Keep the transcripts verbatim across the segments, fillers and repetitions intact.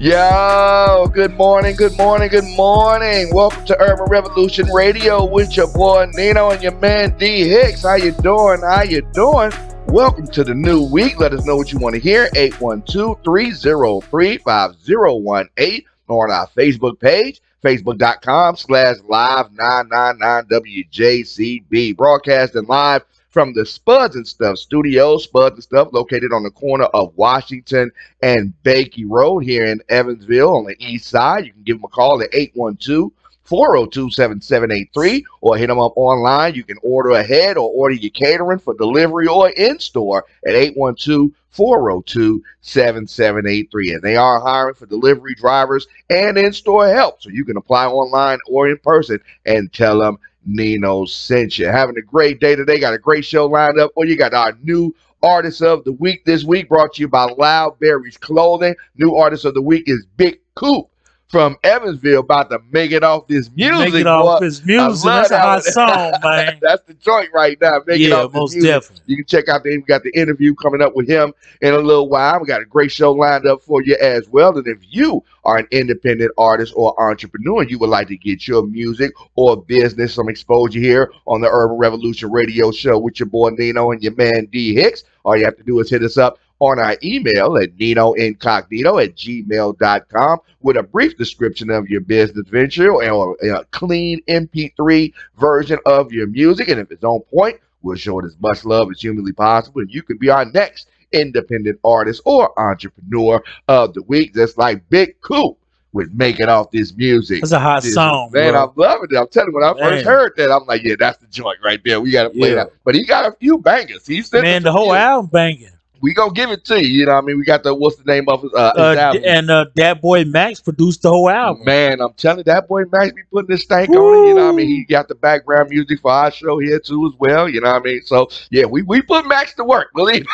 Yo, good morning, good morning, good morning. Welcome to Urban Revolution Radio with your boy Nino and your man D Hicks. How you doing? How you doing? Welcome to the new week. Let us know what you want to hear. eight one two, three zero three, five zero one eight or on our Facebook page, facebook dot com slash live nine nine nine W J C B. Broadcasting live from the Spuds and Stuff studio, Spuds and Stuff, located on the corner of Washington and Bakey Road here in Evansville on the east side. You can give them a call at eight one two, four zero two, seven seven eight three or hit them up online. You can order ahead or order your catering for delivery or in-store at eight one two, four zero two, seven seven eight three. And they are hiring for delivery drivers and in-store help. So you can apply online or in person and tell them Nino sent you. Having a great day today. Got a great show lined up. Or you got our new artist of the week this week, brought to you by Loudberries Clothing. New artist of the week is Bigg Coop from Evansville, about to make it off this music. Make it off this music. That's a hot song, man. That's the joint right now. Make it off this music. Yeah, most definitely. You can check out the we got the interview coming up with him in a little while. We got a great show lined up for you as well. And if you are an independent artist or entrepreneur, you would like to get your music or business some exposure here on the Urban Revolution Radio Show with your boy Nino and your man D Hicks, all you have to do is hit us up on our email at Nino Incognito at gmail dot com with a brief description of your business venture or a clean M P three version of your music. And if it's on point, we'll show it as much love as humanly possible. And you could be our next independent artist or entrepreneur of the week, just like Bigg Coop with making off this music. That's a hot this, song, man. Bro, I'm loving it. I'm telling you, when I man. first heard that, I'm like, yeah, that's the joint right there. We got to play yeah. that. But he got a few bangers. He said, man, the whole album banging. We gonna give it to you, you know what I mean? We got the, what's the name of his, uh, his uh, album? And uh, that boy Max produced the whole album. Man, I'm telling you, that boy Max be putting his stank Woo. on it, you know what I mean? He got the background music for our show here too as well, you know what I mean? So, yeah, we, we put Max to work, believe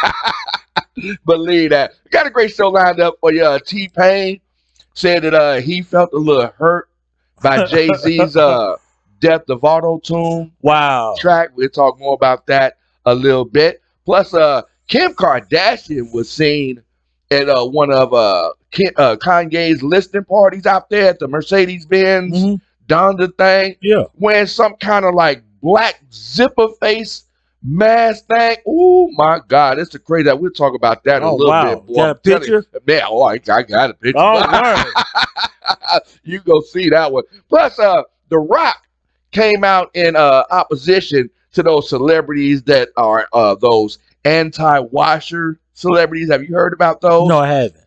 believe that. We got a great show lined up for you. Uh, T-Pain said that uh, he felt a little hurt by Jay-Z's uh, Death of Auto-Tune wow. track. We'll talk more about that a little bit. Plus, uh, Kim Kardashian was seen at uh, one of uh, Kim, uh, Kanye's listening parties out there at the Mercedes-Benz mm-hmm. Donda thing. Yeah. Wearing some kind of like black zipper face mask thing. Oh my God, it's a crazy. We'll talk about that oh, a little wow. bit. Boy. Got a picture? Man, oh, I, I got a picture. Oh, right. You go see that one. Plus, uh, The Rock came out in uh, opposition to those celebrities that are uh, those anti-washer celebrities. Have you heard about those? No, I haven't.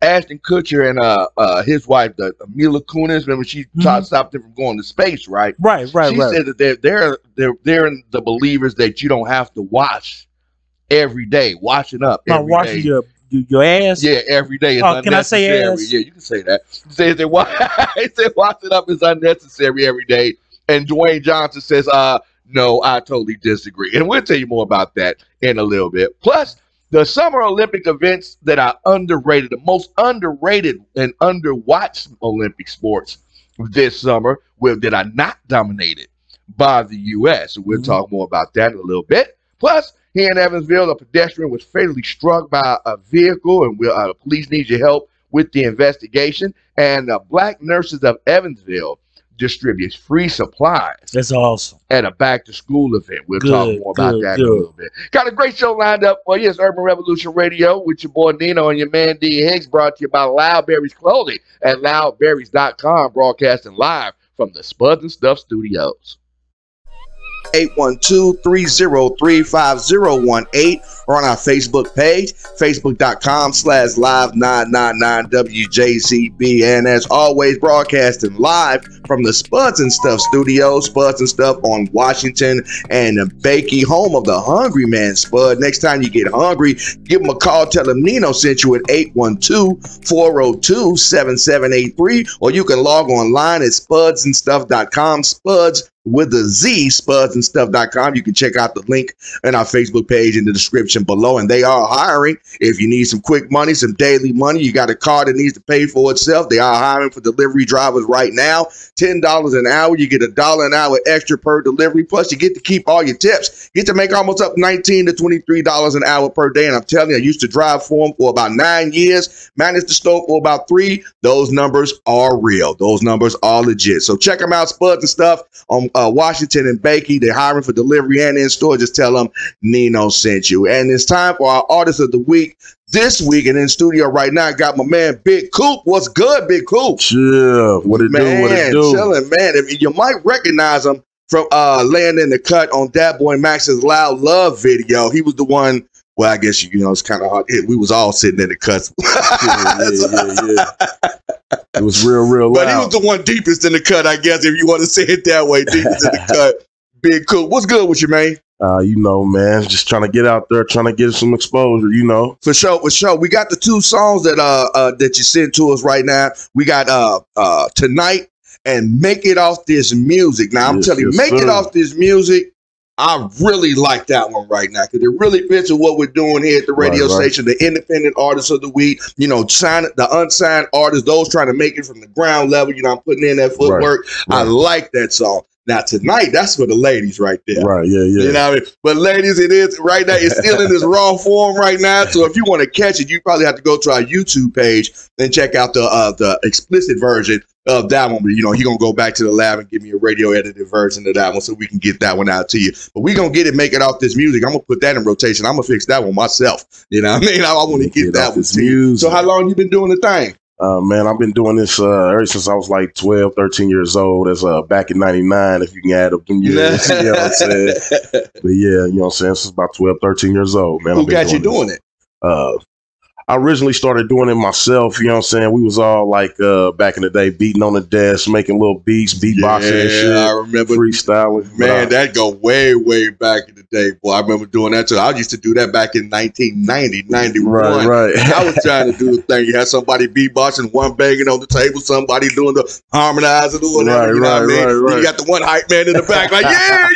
Ashton Kutcher and uh, uh, his wife, the uh, Mila Kunis, remember she mm-hmm. tried to stop them from going to space, right? Right, right, she right. She said that they're they're they're they're in the believers that you don't have to wash every day, washing up. Not washing day. your your ass. Yeah, every day is oh, unnecessary. Can I say ass? Yeah, you can say that. Say they wash. Say washing up is unnecessary every day. And Dwayne Johnson says, uh. no, I totally disagree. And we'll tell you more about that in a little bit. Plus, the Summer Olympic events that are underrated, the most underrated and underwatched Olympic sports this summer were, that are not dominated by the U S. We'll mm-hmm. talk more about that in a little bit. Plus, here in Evansville, a pedestrian was fatally struck by a vehicle, and we'll, uh, police need your help with the investigation. And the Black Nurses of Evansville distributes free supplies. That's awesome. At a back-to-school event. We'll good, talk more about good, that good. in a little bit. Got a great show lined up for you. It's Urban Revolution Radio with your boy Nino and your man D Hicks, brought to you by Loudberries Clothing at loudberries dot com, broadcasting live from the Spuds and Stuff studios. eight one two, three zero three, five zero one eight or on our Facebook page, facebook dot com slash live nine nine nine W J C B. And as always, broadcasting live from the Spuds and Stuff studio, Spuds and Stuff on Washington and Bakey, home of the Hungry Man Spud. Next time you get hungry, give him a call, tell him Nino sent you at eight one two, four zero two, seven seven eight three, or you can log online at spuds and stuff dot com, Spuds with a Z, spuds and stuff dot com. You can check out the link in our Facebook page in the description below. And they are hiring. If you need some quick money, some daily money, you got a car that needs to pay for itself, they are hiring for delivery drivers right now. ten dollars an hour. You get a dollar an hour extra per delivery. Plus, you get to keep all your tips. You get to make almost up nineteen to twenty-three dollars an hour per day. And I'm telling you, I used to drive for them for about nine years, managed to stow for about three. Those numbers are real. Those numbers are legit. So check them out, Spuds and Stuff, on Uh, Washington and Bakey. They're hiring for delivery and in-store. Just tell them Nino sent you. And it's time for our Artist of the Week this week. And in studio right now, I got my man Bigg Coop. What's good, Bigg Coop? Yeah, what it man, do, what it do. Chilling, man. If you might recognize him from uh, laying in the cut on Dat Boy Max's Loud Love video. He was the one. Well, I guess, you know, it's kind of hard. It, we was all sitting in the cuts. yeah, yeah, yeah, yeah. It was real, real loud. But he was the one deepest in the cut, I guess, if you want to say it that way. Deepest in the cut. Bigg Coop. What's good with you, man? Uh, you know, man, just trying to get out there, trying to get some exposure, you know. For sure, for sure. We got the two songs that uh, uh that you sent to us right now. We got uh uh Tonight and Make It Off This Music. Now, I'm yes, telling yes, you, Make sir. It Off This Music. I really like that one right now because it really fits with what we're doing here at the radio right, right. station, the independent artists of the week, you know, sign, the unsigned artists, those trying to make it from the ground level. You know, I'm putting in that footwork. Right, right. I like that song. Now, Tonight, that's for the ladies right there. Right, yeah, yeah. You know what I mean? But ladies, it is right now. It's still in its raw form right now. So if you want to catch it, you probably have to go to our YouTube page and check out the uh, the explicit version of that one. But, you know, he's going to go back to the lab and give me a radio edited version of that one so we can get that one out to you. But we're going to get it, Make It Off This Music. I'm going to put that in rotation. I'm going to fix that one myself. You know what I mean? I, I want to get, get that one to you. So how long you been doing the thing? Uh, man, I've been doing this uh, ever since I was like twelve, thirteen years old. That's uh, back in ninety-nine, if you can add up them years. You know what I'm saying? But yeah, you know what I'm saying? This is about twelve, thirteen years old, man. Who got you doing it? Uh, I originally started doing it myself. You know what I'm saying? We was all like uh, back in the day, beating on the desk, making little beats, beatboxing yeah, and shit. I remember freestyling. Man, I, that go way, way back in the day. Boy, I remember doing that too. I used to do that back in nineteen ninety, ninety-one. Right, right. I was trying to do the thing. You had somebody beatboxing, one banging on the table, somebody doing the harmonizing, doing right, that, you right, know what I mean? Right, right. You got the one hype man in the back, like, yeah!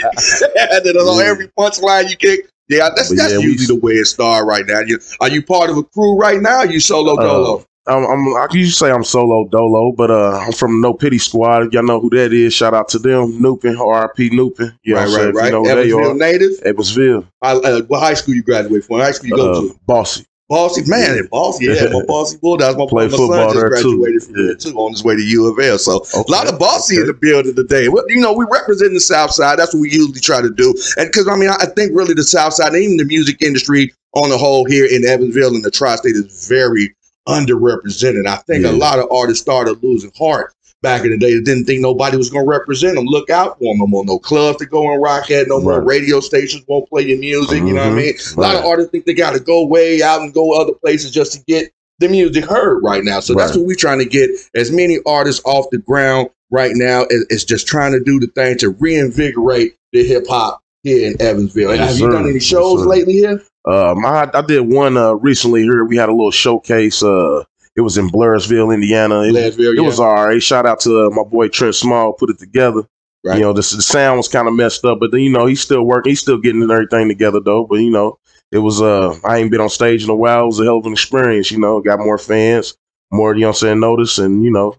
And then on yeah. every punchline you kick. Yeah, that's but that's yeah, usually we, the way it started right now. You, are you part of a crew right now? Or you solo dolo? Uh, I'm, I'm, I can usually say I'm solo dolo, but uh, I'm from No Pity Squad. If y'all know who that is, shout out to them. Noopin, R I P Noopin. You right, know right, right. You know Evansville native? Evansville. I, uh, what high school you graduated from? What high school you go uh, to? Bossy. Bossy, man, yeah. Bossy, yeah, my Bossy Bulldogs. My, Play my football son just graduated too. From yeah. there too on his way to U of L. So okay. a lot of Bossy okay. in the building today. Well, you know, we represent the South Side. That's what we usually try to do. And because, I mean, I think really the South Side and even the music industry on the whole here in Evansville and the tri-state is very underrepresented. I think yeah. a lot of artists started losing heart back in the day. They didn't think nobody was going to represent them, look out for them. No more no clubs to go and rock at, no right. more radio stations won't play your music, mm-hmm. you know what I mean? A right. lot of artists think they got to go way out and go other places just to get the music heard right now. So right. that's what we're trying to get as many artists off the ground right now. It's just trying to do the thing to reinvigorate the hip-hop here in Evansville. Yes, have sir. You done any shows yes, lately here? Um, I, I did one uh, recently here. We had a little showcase. Uh, It was in Blairsville, Indiana. It, Blairsville, yeah. it was all right. Shout out to uh, my boy Trent Small, put it together. Right. You know, the, the sound was kind of messed up, but then, you know, he's still working. He's still getting everything together, though. But, you know, it was, uh, I ain't been on stage in a while. It was a hell of an experience, you know. Got more fans, more, you know what I'm saying, notice, and, you know,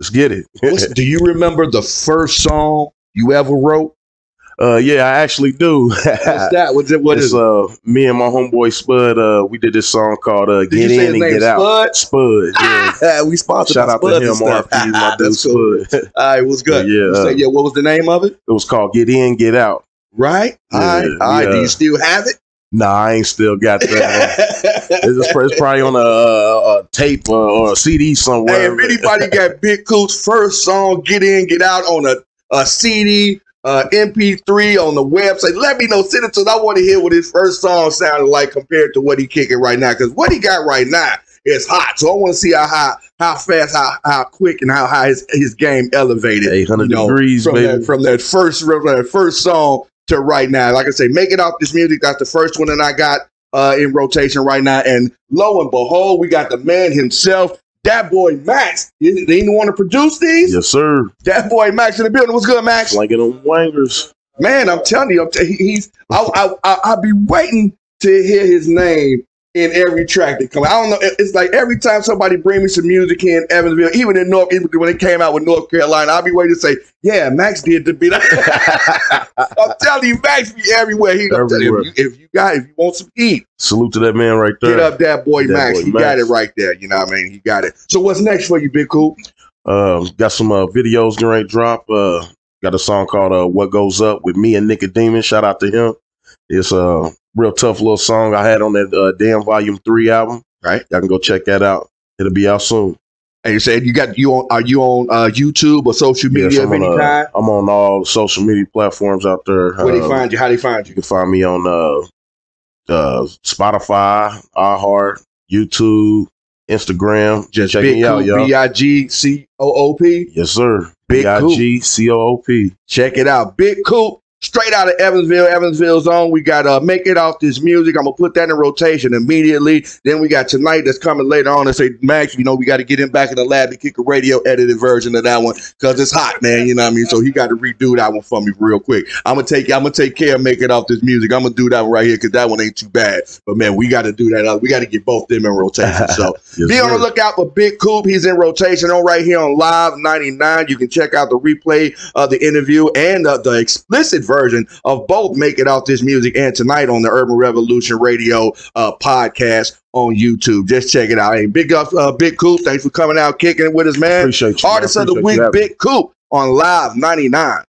let's get it. Do you remember the first song you ever wrote? Uh, yeah, I actually do. What's that? What's it? What it's, is it? Uh, me and my homeboy Spud, uh, we did this song called uh, Get In and Get Out. Spud? Spud, yeah. Ah, we sponsored Shout out Spud to him, R P, my dude cool. Spud. All right, what's good? Yeah, uh, say, yeah, what was the name of it? It was called Get In, Get Out. Right? Yeah, all right. All right. Yeah. Do you still have it? Nah, I ain't still got that one. It's, it's probably on a, a, a tape or, or a C D somewhere. Hey, if anybody got Bigg Coop's first song, Get In, Get Out, on a, a C D, Uh, M P three on the website. Let me know. Send it to us. I want to hear what his first song sounded like compared to what he kicking right now. Because what he got right now is hot. So I want to see how high, how fast, how how quick, and how high his, his game elevated. eight hundred you know, degrees, from baby. That, from that first from that first song to right now. Like I say, Make It Off This Music. That's the first one that I got uh, in rotation right now. And lo and behold, we got the man himself, That boy Max, they didn't want to produce these. Yes, sir. That boy Max in the building. What's good, Max? Like it on wangers. Man, I'm telling you, I'm t- he's. I I I be waiting to hear his name in every track that comes. I don't know. It's like every time somebody bring me some music in Evansville, even in North, even when it came out with North Carolina, I'll be waiting to say, "Yeah, Max did the beat." I'm telling you, Max be everywhere. He everywhere. You, if you got, if you want some heat, salute to that man right there. Get up, that boy that Max. Boy, he Max. Got it right there. You know what I mean? He got it. So what's next for you, Bigg Coop? Um, got some uh, videos going right drop. Uh, Got a song called uh, What Goes Up with me and Nickademon. Shout out to him. It's a real tough little song I had on that uh, Damn Volume three album. Right. Y'all can go check that out. It'll be out soon. And you said you got you on, are you on uh, YouTube or social media yes, of any uh, kind? I'm on all social media platforms out there. Where uh, they find you? How they find you? You can find me on uh, uh, Spotify, iHeart, YouTube, Instagram. Just check me out, y'all. B I G C O O P. Yes, sir. Bigg Coop. B I G C O O P. Check it out. Bigg Coop, straight out of Evansville, Evansville zone. We got uh, Make It Off This Music. I'm going to put that in rotation immediately. Then we got Tonight that's coming later on and say, Max, you know, we got to get him back in the lab to kick a radio edited version of that one because it's hot, man. You know what I mean? So he got to redo that one for me real quick. I'm going to take I'm gonna take care of Make It Off This Music. I'm going to do that one right here because that one ain't too bad. But, man, we got to do that. We got to get both them in rotation. So yes, be on the lookout for Bigg Coop. He's in rotation on right here on Live ninety-nine. You can check out the replay of the interview and uh, the explicit version of both Make It Out This Music and Tonight on the Urban Revolution Radio uh, podcast on YouTube. Just check it out. Hey, big up, uh, Bigg Coop. Thanks for coming out, kicking it with us, man. Appreciate you. Artist of the Week, Bigg Coop on Live ninety-nine.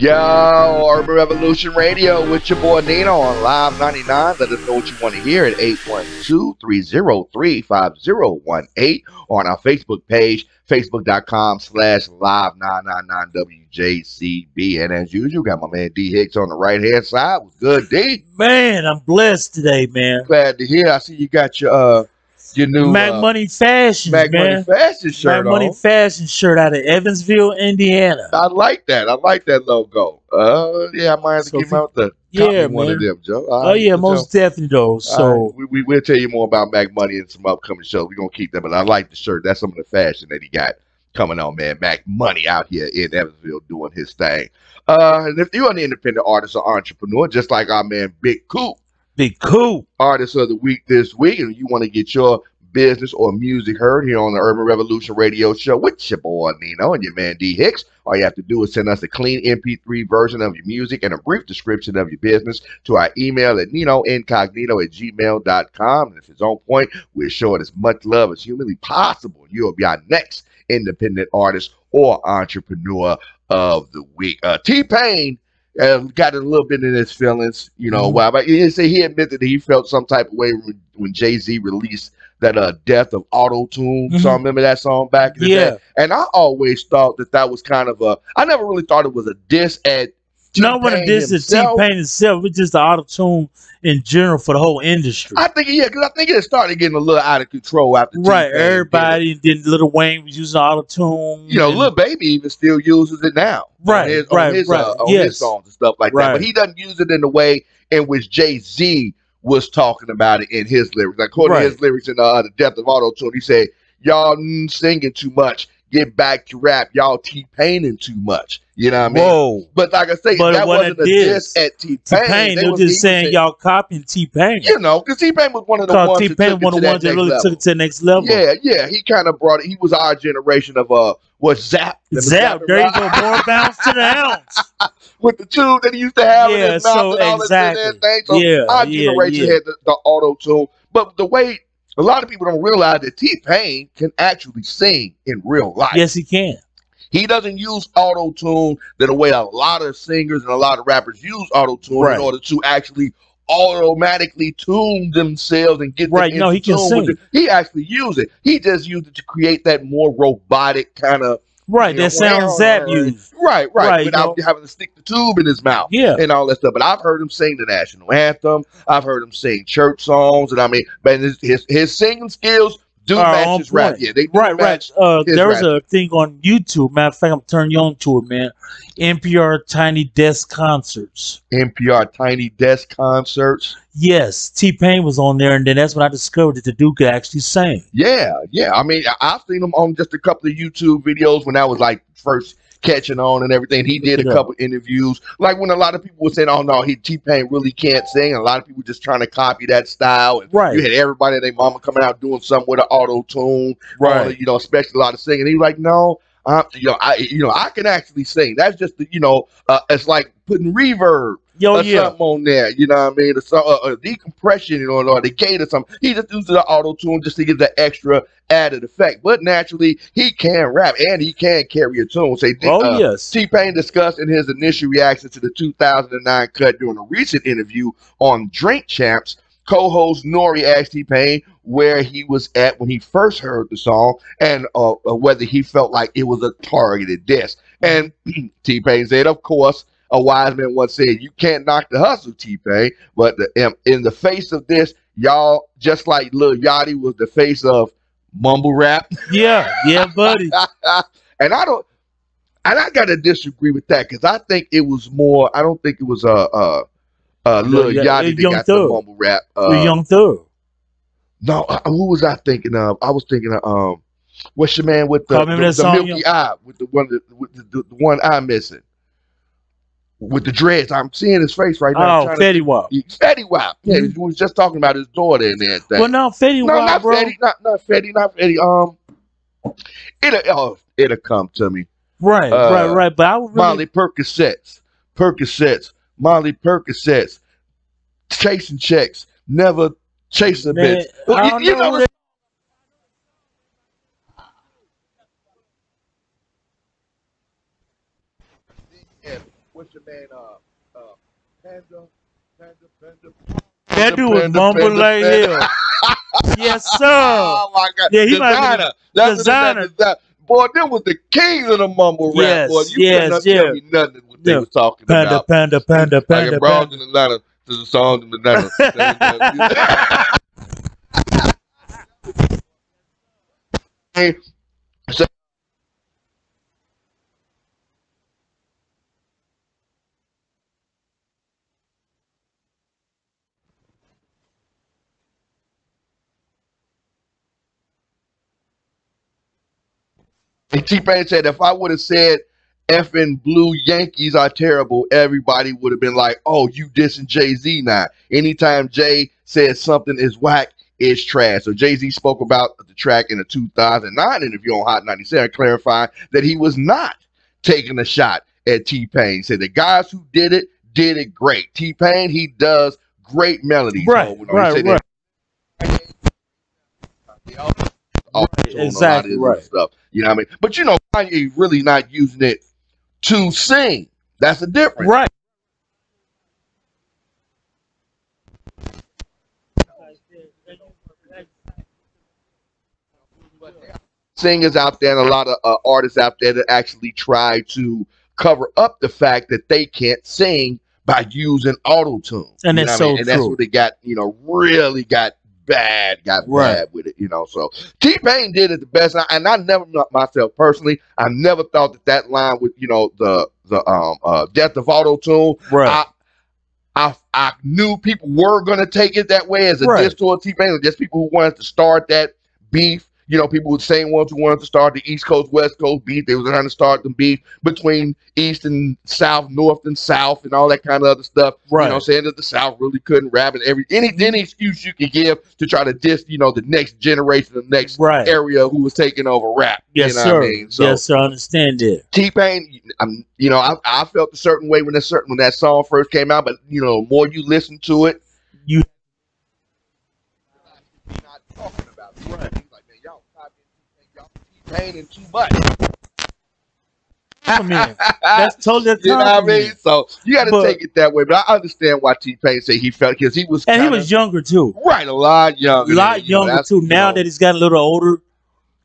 Yo, Urban Revolution Radio with your boy Nino on Live ninety-nine. Let us know what you want to hear at eight one two, three oh three, five oh one eight or on our Facebook page, facebook.com slash live nine nine nine W J C B. And as usual, got my man D Hicks on the right-hand side. What's good, D? Man, I'm blessed today, man. Glad to hear. I see you got your... uh. Your new Mac uh, Money Fashion, Mac man. Money Fashion shirt Mac on. Money Fashion shirt out of Evansville, Indiana. I like that. I like that logo. Uh, yeah, I might have to so give out the yeah, one of them, Joe. All oh right, yeah, most Joe. Definitely though. So right. we, we we'll tell you more about Mac Money in some upcoming shows. We're gonna keep that, but I like the shirt. That's some of the fashion that he got coming on, man. Mac Money out here in Evansville doing his thing. Uh, and if you're an independent artist or entrepreneur, just like our man Bigg Coop. Bigg Coop. Artist of the Week this week, and you want to get your business or music heard here on the Urban Revolution Radio Show with your boy Nino and your man D Hicks. All you have to do is send us a clean M P three version of your music and a brief description of your business to our email at Nino NCognito at gmail dot com. And if it's on point, we're showing as much love as humanly possible. You'll be our next independent artist or entrepreneur of the week. Uh, T-Pain. Uh, got a little bit in his feelings, you know. Mm-hmm. Why? But he, he admitted that he felt some type of way when, when Jay-Z released that uh, Death of Auto-Tune. Mm-hmm. So I remember that song back in yeah. the day. And I always thought that that was kind of a, I never really thought it was a diss at T-Pain. Not when a diss at T-Pain itself, it's just the Auto-Tune in general for the whole industry. I think, yeah, because I think it started getting a little out of control after right, T-Pain. Right, everybody, then Lil Wayne was using Auto-Tune. You know, and, Lil Baby even still uses it now. Right, on his, right, on his, right. Uh, on yes. his songs and stuff like right. that. But he doesn't use it in the way in which Jay-Z was talking about it in his lyrics. Like, according right. to his lyrics in uh, The Depth of Auto-Tune, he said, y'all mm, singing too much. Get back to rap. Y'all T-Paining too much. You know what I mean? Whoa. But like I say, but that wasn't a diss at T-Pain. T-Pain they were just saying saying y'all copying T-Pain. You know, because T-Pain was one of the ones that really took it to the next level. Yeah, yeah. He kind of brought it. He was our generation of uh, what, Zap? Zap. There you go. More bounce to the ounce. With the tune that he used to have yeah, in his mouth so and all exactly. that thing. So yeah, our yeah, generation yeah. had the, the auto-tune. But the way... A lot of people don't realize that T-Pain can actually sing in real life. Yes, he can. He doesn't use auto-tune the way a lot of singers and a lot of rappers use auto-tune right. in order to actually automatically tune themselves and get them right. No, he can sing. He actually used it. He just used it to create that more robotic kind of right. That sounds Zap used. Right, right. right without you know. having to stick the tube in his mouth. Yeah. And all that stuff. But I've heard him sing the national anthem. I've heard him sing church songs. And I mean, but his, his, his singing skills do uh, matches rap. Yeah, they do right, match right. Uh, there was rap. a thing on YouTube. Matter of fact, I'm turning you on to it, man. N P R Tiny Desk Concerts. N P R Tiny Desk Concerts. Yes, T-Pain was on there, and then that's when I discovered that the dude could actually sing. Yeah, yeah. I mean, I've seen him on just a couple of YouTube videos when I was like first catching on and everything. He did a couple interviews. Like when a lot of people were saying, oh no, he T-Pain really can't sing. And a lot of people just trying to copy that style. And right. You had everybody and their mama coming out doing something with an auto-tune. Right. Or, you know, especially a lot of singing. He was like, no, um, you know, I you know, I can actually sing. That's just the, you know, uh, it's like putting reverb Yo, or yeah. something on there. You know what I mean? Or, some, or, or decompression, you know, or decay or something. He just uses the auto-tune just to get the extra added effect. But naturally, he can rap and he can carry a tune. Say, oh, uh, yes. T-Pain discussed in his initial reaction to the two thousand nine cut during a recent interview on Drink Champs. Co-host Nori asked T-Pain where he was at when he first heard the song and uh, whether he felt like it was a targeted diss. And T-Pain said, of course, a wise man once said, you can't knock the hustle, T-Pain. But the, in the face of this, y'all, just like Lil Yachty was the face of mumble rap. Yeah, yeah, buddy. and I don't, and I gotta disagree with that because I think it was more. I don't think it was a uh, uh, Lil yeah, Yachty that got Thug. the mumble rap. Uh, Young Thug. No, I, who was I thinking of? I was thinking of um, what's your man with the, the, the song, Milky Young? Eye with the one with the, the, the one eye missing. With the dreads, I'm seeing his face right now. Oh, Fetty Wap. Fetty Wap. Yeah, mm-hmm. We was just talking about his daughter and everything. Well, no, Fetty Wap, no, not bro. Fetty, not, not Fetty, not Fetty. Um, it'll, oh, it'll come to me. Right, uh, right, right. But I would really... Molly Percocets, Percocets, Molly Percocets, chasing checks, never chasing bitch. Well, you, you know. know that... What's your man? Uh, uh, Panda, Panda, Panda. That dude was mumble like hell. Yes, sir. Oh my God. Yeah, he designer. That's designer. designer. Boy, them was the kings of the mumble yes, rap. Boy, you yes, yeah. tell me nothing what yeah. they were talking panda, about. Panda, Panda, like Panda, Panda. Like in Atlanta, there's a song in Atlanta. Hey, so and T-Pain said, if I would have said effing blue Yankees are terrible, everybody would have been like, oh, you dissing Jay-Z now. Anytime Jay says something is whack, it's trash. So Jay-Z spoke about the track in a two thousand nine interview on Hot ninety-seven, clarifying that he was not taking a shot at T-Pain. He said the guys who did it, did it great. T-Pain, he does great melodies. Right, you know, right, right. That. Right, exactly right. Stuff. You know what I mean? But you know, Kanye really not using it to sing. That's the difference. Right. Singers out there and a lot of uh, artists out there that actually try to cover up the fact that they can't sing by using auto-tune. And that's so true. And that's what they got, you know, really got bad, got right. bad with it, you know. So T-Pain did it the best, and I, and I never myself personally. I never thought that that line with you know the the um uh, death of auto-tune. Right. I, I I knew people were gonna take it that way as a right. diss toward T-Pain, just people who wanted to start that beef. You know, people were the same ones who wanted to start the East Coast, West Coast beef. They were trying to start the beef between East and South, North and South, and all that kind of other stuff. Right. You know, saying that the South really couldn't rap and every any any excuse you could give to try to diss, you know, the next generation, the next right. area who was taking over rap. Yes, you know sir. What I mean? So, yes, sir. I understand it. T-Pain, I'm, you know, I, I felt a certain way when that certain when that song first came out, but you know, the more you listen to it, you you're not talking about it. Right. Painting too much. I mean, that's totally you know what I mean. So you got to take it that way. But I understand why T-Pain said he felt because he was, and kinda, he was younger too, right? A lot younger, a lot than, you younger know, too. You now know. That he's got a little older,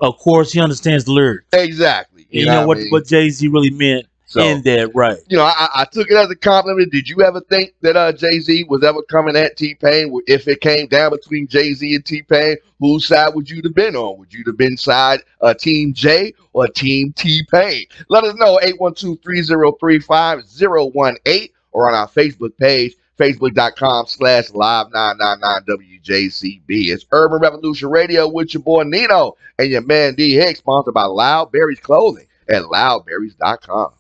of course, he understands the lyrics exactly. You, you know, know what, what, I mean? What Jay-Z really meant. So, in that, right. You know, I, I took it as a compliment. Did you ever think that uh, Jay-Z was ever coming at T-Pain? If it came down between Jay-Z and T-Pain, whose side would you have been on? Would you have been side uh, Team J or Team T-Pain? Let us know, eight one two, three oh three, five oh one eight, or on our Facebook page, facebook dot com slash live nine nine nine W J C B. It's Urban Revolution Radio with your boy Nino and your man D Hicks, sponsored by Loudberries Clothing at loudberries dot com.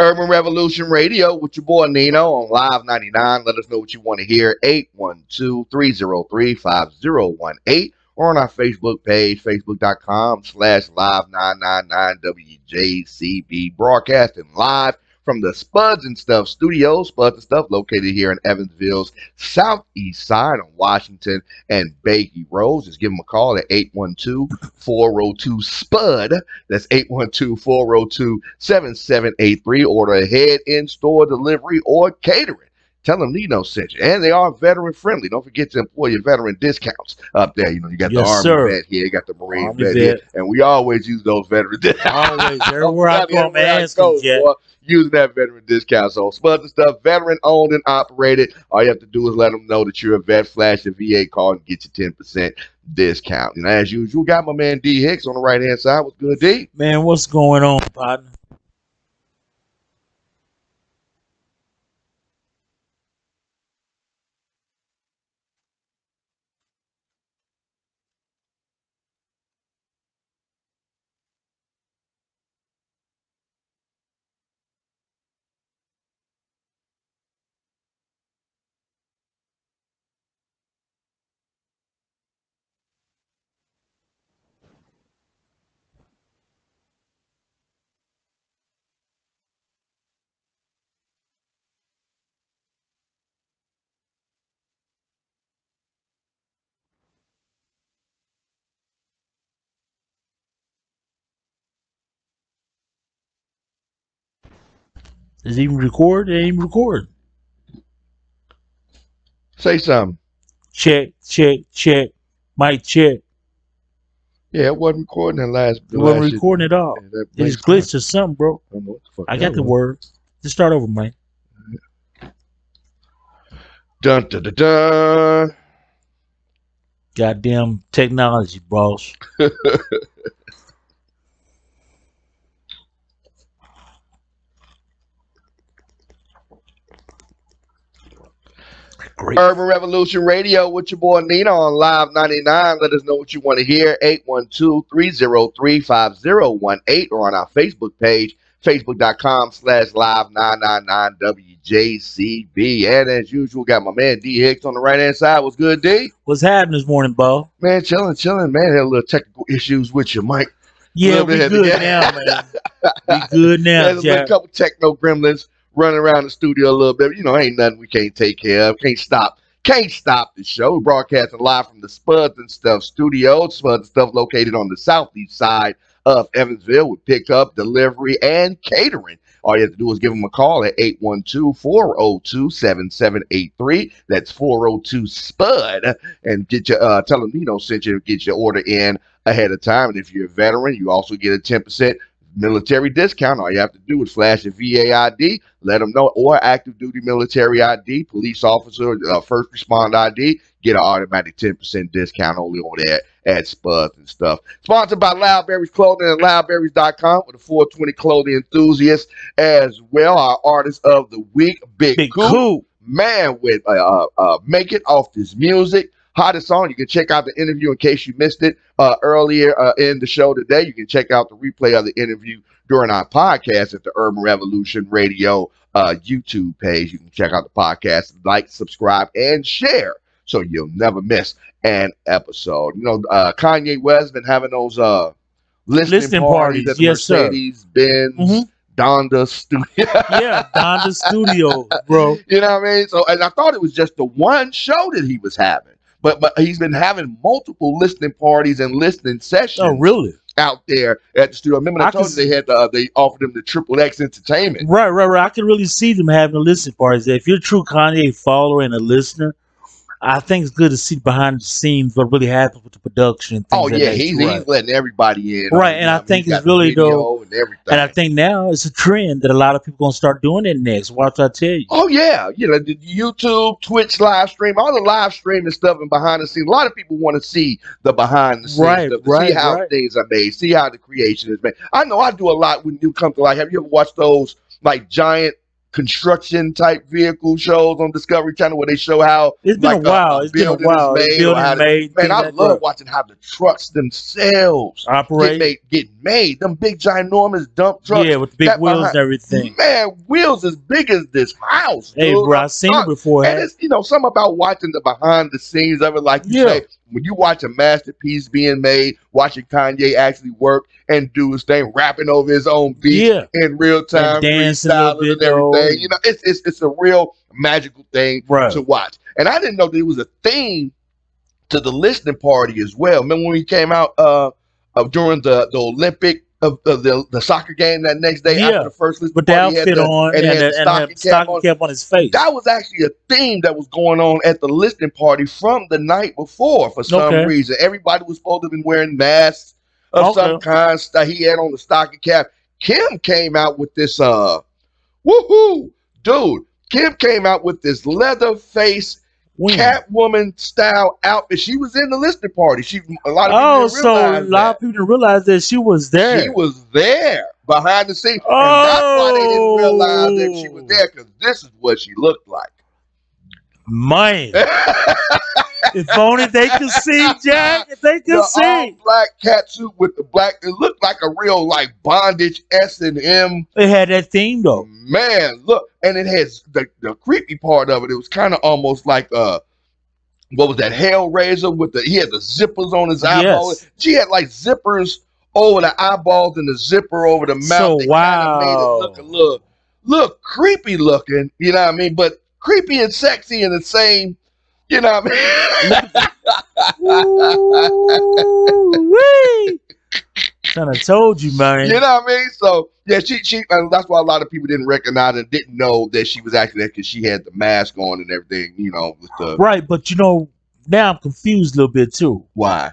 Urban Revolution Radio with your boy Nino on Live ninety-nine. Let us know what you want to hear. eight one two, three oh three, five oh one eight or on our Facebook page, facebook dot com slash live nine nine nine W J C B. Broadcasting live from the Spuds and Stuff Studios. Spuds and Stuff located here in Evansville's southeast side on Washington and Bakey Roads. Just give them a call at eight one two, four oh two, S P U D. That's eight one two, four oh two, seven seven eight three. Order ahead, in-store delivery, or catering. Tell them Nino sent you. And they are veteran friendly. Don't forget to employ your veteran discounts up there. You know, you got yes, the Army sir. vet here, you got the Marine Army vet, vet here, and we always use those veteran discounts. Always, everywhere I go, man, using that veteran discount. So Spuds and Stuff, veteran owned and operated. All you have to do is let them know that you're a vet. Flash your V A card and get your ten percent discount. And as usual, got my man D Hicks on the right hand side. What's good, D? Man, what's going on, partner? Does it even record? It ain't even record. Say something. Check, check, check. Mic check. Yeah, it wasn't recording that last. It wasn't recording at all. Yeah, it's glitched time. Or something, bro. I, don't know what the fuck I got was. The word. Just start over, Mike. Dun da da da. Goddamn technology, boss. Great. Urban Revolution Radio with your boy Nino on Live ninety-nine. Let us know what you want to hear. eight one two, three oh three, five oh one eight or on our Facebook page, facebook dot com slash live nine nine nine W J C B. And as usual, got my man D Hicks on the right hand side. What's good, D? What's happening this morning, Bo? Man, chilling, chilling. Man, had a little technical issues with you, Mike. Yeah, we good now, man. We good now. There's a couple techno gremlins running around the studio a little bit. You know, ain't nothing we can't take care of. Can't stop. Can't stop the show. We're broadcasting live from the Spuds and Stuff studio. Spuds and Stuff located on the southeast side of Evansville with pickup, delivery, and catering. All you have to do is give them a call at eight one two, four oh two, seven seven eight three. That's four oh two S P U D. And get your, uh, tell them Nino sent you, get your order in ahead of time. And if you're a veteran, you also get a ten percent military discount. All you have to do is flash a V A I D, let them know, or active duty military I D, police officer, uh, first responder I D, get an automatic ten percent discount only on that at Spuds and Stuff. Sponsored by Loudberries Clothing at loudberries dot com with the four twenty clothing enthusiast as well. Our artist of the week, Bigg Coop, man, with uh, uh, Make It off this music. Hottest song. You can check out the interview in case you missed it uh, earlier uh, in the show today. You can check out the replay of the interview during our podcast at the Urban Revolution Radio uh, YouTube page. You can check out the podcast, like, subscribe, and share so you'll never miss an episode. You know, uh, Kanye West has been having those uh, listening, listening parties, parties at the yes, Mercedes-Benz. Mm-hmm. Donda Studio. Yeah, Donda Studio, bro. You know what I mean? So, and I thought it was just the one show that he was having. But but he's been having multiple listening parties and listening sessions. Oh, really? Out there at the studio. Remember, I, I told you they had the, uh, they offered them the Triple X Entertainment. Right, right, right. I can really see them having a listening party. If you're a true Kanye follower and a listener, I think it's good to see behind the scenes what really happens with the production and things. Oh yeah, he's, right. he's letting everybody in. Right, and I, mean, I think it's really though, and, and I think now it's a trend that a lot of people are gonna start doing it next. Watch I tell you. Oh yeah, you know, the YouTube, Twitch live stream, all the live streaming stuff and behind the scenes. A lot of people want to see the behind the scenes right, stuff, to right, see how right. things are made, see how the creation is made. I know I do a lot when you come to like. Have you ever watched those like giant construction type vehicle shows on Discovery Channel where they show how it's been like, a while. It's been a while. Made building made. Man, I love watching how the trucks themselves operate, get made, get made. Them big, ginormous dump trucks. Yeah, with big wheels and everything. Man, wheels as big as this house. Hey, dude. Bro, I've seen it before. And it's, you know, something about watching the behind the scenes of it, like you yeah. say. When you watch a masterpiece being made, watching Kanye actually work and do his thing, rapping over his own beat yeah. in real time, freestyling and everything. You know, it's, it's it's a real magical thing right. to watch. And I didn't know that it was a theme to the listening party as well. Remember when he came out uh, of during the, the Olympic Of, of the the soccer game that next day yeah. after the first list, with the outfit on and, and, and the stocking cap on. on his face. That was actually a theme that was going on at the listening party from the night before for some okay. reason. Everybody was supposed to be wearing masks of okay. some kind that he had on the stocking cap. Kim came out with this uh, woohoo, dude! Kim came out with this leather face. When? Catwoman style outfit. She was in the listening party. She a lot of oh, people so a lot that. of people didn't realize that she was there. She was there behind the scenes, oh. and that's why they didn't realize that she was there because this is what she looked like. Man, if only they could see, Jack. If they could the see, all black catsuit with the black. It looked like a real like bondage S and M. It had that theme though. Man, look. And it has the, the creepy part of it. It was kind of almost like uh, what was that Hellraiser with the? He had the zippers on his eyeballs. Yes. She had like zippers over the eyeballs and the zipper over the mouth. So they wow, made it look a little, look creepy looking. You know what I mean? But creepy and sexy in the same. You know what I mean? Kind of told you, man. You know what I mean? So yeah, she she. And that's why a lot of people didn't recognize and didn't know that she was actually there because she had the mask on and everything. You know, with the right. But you know, now I'm confused a little bit too. Why?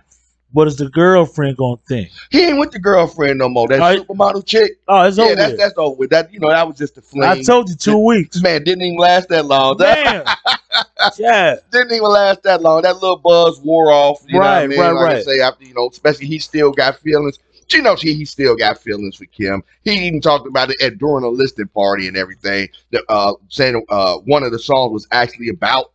What is the girlfriend gonna think? He ain't with the girlfriend no more. That right. supermodel chick. Oh, it's yeah, over. Yeah, that's, that's over. That you know, that was just a fling. I told you two it, weeks. Man, didn't even last that long. Man. Yeah, didn't even last that long. That little buzz wore off. You right, know what I mean? Right, like right. I say after you know, especially he still got feelings. She knows he, he still got feelings for Kim. He even talked about it at during a listening party and everything. The, uh, saying uh, one of the songs was actually about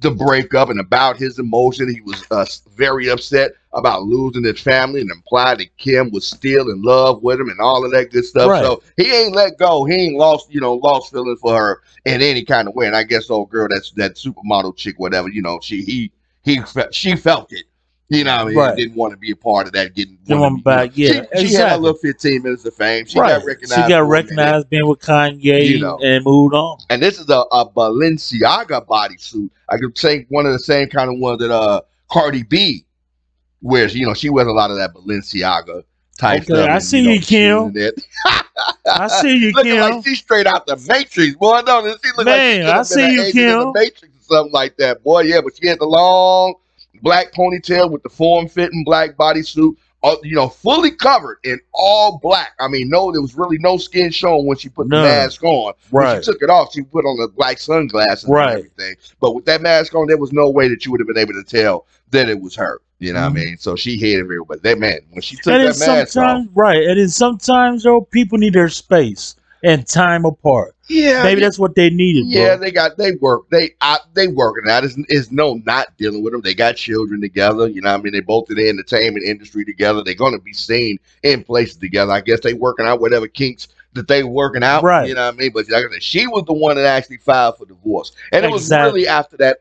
the breakup and about his emotion. He was uh, very upset about losing his family and implied that Kim was still in love with him and all of that good stuff. Right. So he ain't let go. He ain't lost, you know, lost feelings for her in any kind of way. And I guess old girl, that's that supermodel chick, whatever, you know, she he he she felt it. You know what I mean? Right. Didn't want to be a part of that. Didn't want back, yeah. She, exactly. she had a little fifteen minutes of fame. She right. got recognized. She got recognized being with Kanye you know. and moved on. And this is a, a Balenciaga bodysuit. I could say one of the same kind of ones that uh, Cardi B wears. You know, she wears a lot of that Balenciaga type okay, stuff. I and, see you, know, you Kim. I see you, Kim. Looking like she's straight out the Matrix, boy. No, she look Man, like she's in the Matrix or something like that, boy. Yeah, but she had the long black ponytail with the form-fitting black bodysuit, uh, you know, fully covered in all black. I mean, no, there was really no skin shown when she put no. the mask on. Right. When she took it off, she put on the black sunglasses right. and everything. But with that mask on, there was no way that you would have been able to tell that it was her. You know mm-hmm. what I mean? So she hid everywhere. But that man, when she took and that mask off. Right. And then sometimes, though, people need their space and time apart. Yeah, maybe I mean, that's what they needed. Yeah, bro. they got they work they I, they working out. It's, it's no not dealing with them. They got children together. You know what I mean? They both in the entertainment industry together. They're gonna be seen in places together. I guess they working out whatever kinks that they working out. Right. You know what I mean? But like I said, she was the one that actually filed for divorce, and it exactly. was really after that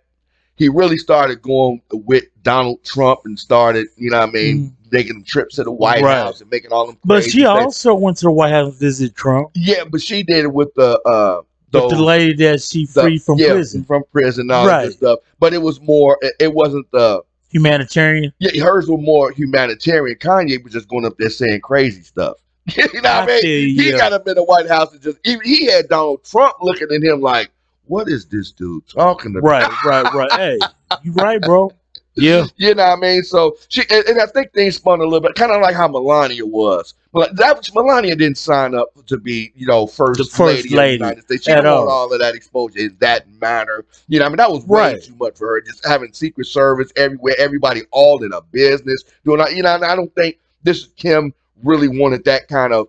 he really started going with Donald Trump and started. You know what I mean? Mm. Making trips to the White right. House and making all them. But she things. also went to the White House to visit Trump. Yeah, but she did it with the uh, those, with the lady that she freed the, from yeah, prison, from prison, all right. that stuff. But it was more. It, it wasn't the humanitarian. Yeah, hers were more humanitarian. Kanye was just going up there saying crazy stuff. You know what I mean? Did, yeah. He got up in the White House and just even he had Donald Trump looking at him like, what is this dude talking about? Right, right, right. Hey, you right, bro. Yeah. You know what I mean? So she and, and I think things spun a little bit, kind of like how Melania was. But that was, Melania didn't sign up to be, you know, first, the first lady, lady of the United States. She didn't want all of that exposure in that manner. You know, I mean, that was way right. too much for her. Just having Secret Service everywhere, everybody all in a business doing. You know, and I don't think this Kim really wanted that kind of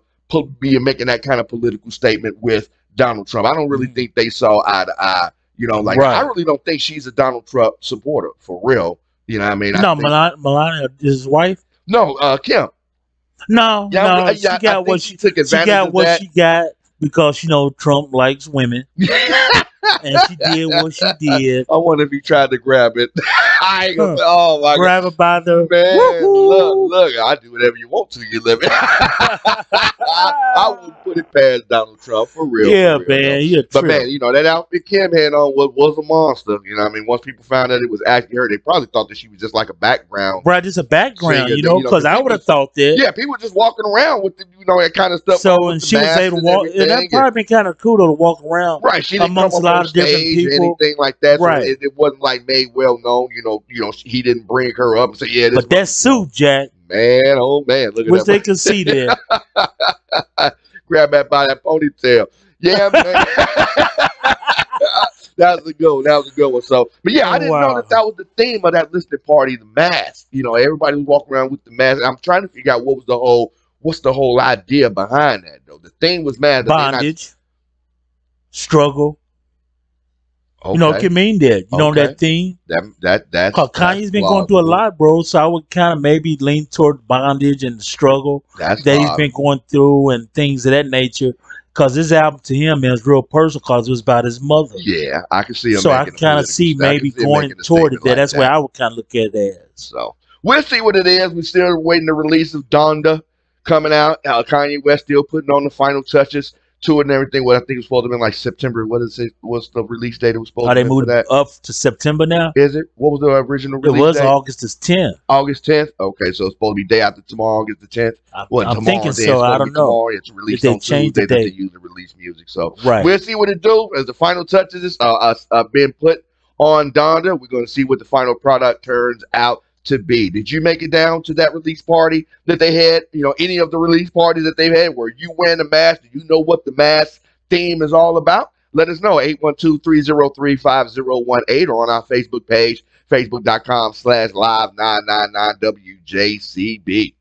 being making that kind of political statement with Donald Trump. I don't really think they saw eye to eye. You know, like right. I really don't think she's a Donald Trump supporter for real. You know what I mean? No, I Melania, Melania, his wife? No, uh, Kim. No, yeah, no, I, yeah, she got what she, she took advantage she got of what that. She got because, you know, Trump likes women. And she did what she did. I wonder if he tried to grab it. I ain't gonna huh. say, oh my grab God. It by the man. Look, look, I do whatever you want to. You live it. I, I wouldn't put it past Donald Trump for real. Yeah, for real, man. You know? But man, you know that outfit Kim had on was, was a monster. You know, what I mean, once people found out it was actually her, they probably thought that she was just like a background. Right, just a background. Singer, you know, because you know, I would have thought that. Yeah, people just walking around with the, you know that kind of stuff. So and she was able to walk. And that probably been kind of cool though, to walk around. Right, she didn't amongst come a lot of different people. Anything like that. Right, so it, it wasn't like made well known. You know. You know, he didn't bring her up and say, yeah, this but that suit, Jack, man, oh man, look at which that. Which they can see there. Grab that by that ponytail. Yeah, man. That was a good one. That was a good one. So, but yeah, oh, I didn't wow. know that that was the theme of that listening party, the mask. You know, everybody was walking around with the mask. I'm trying to figure out what was the whole, what's the whole idea behind that, though. The theme was mad. Bondage, not... struggle. Okay. You know, Kim mean that. You okay. know that thing. That that that. Kanye's been plausible. Going through a lot, bro. So I would kind of maybe lean toward bondage and the struggle that's that plausible. He's been going through and things of that nature. Because this album to him is real personal. Because it was about his mother. Yeah, I can see him. So I kind of see maybe see going toward it. That. Like that's that. Where I would kind of look at it as. So we'll see what it is. We're still waiting the release of Donda coming out. Uh, Kanye West still putting on the final touches. Tour and everything. What I think was supposed to be like September. What is it? What's the release date? It was supposed. Are to they moved that? Up to September now? Is it? What was the original? Release It was date? August tenth. August tenth. Okay, so it's supposed to be day after tomorrow, August the tenth. I, well, I'm tomorrow, thinking so. I don't know. It's released on Tuesday. They use the release music. So right. we'll see what it do as the final touches is uh, uh, uh, being put on Donda. We're going to see what the final product turns out to be. Did you make it down to that release party that they had? You know, any of the release parties that they've had where you wearing a mask? Do you know what the mask theme is all about? Let us know. eight one two, three zero three, five zero one eight or on our Facebook page, facebook dot com slash live nine nine nine W J C B.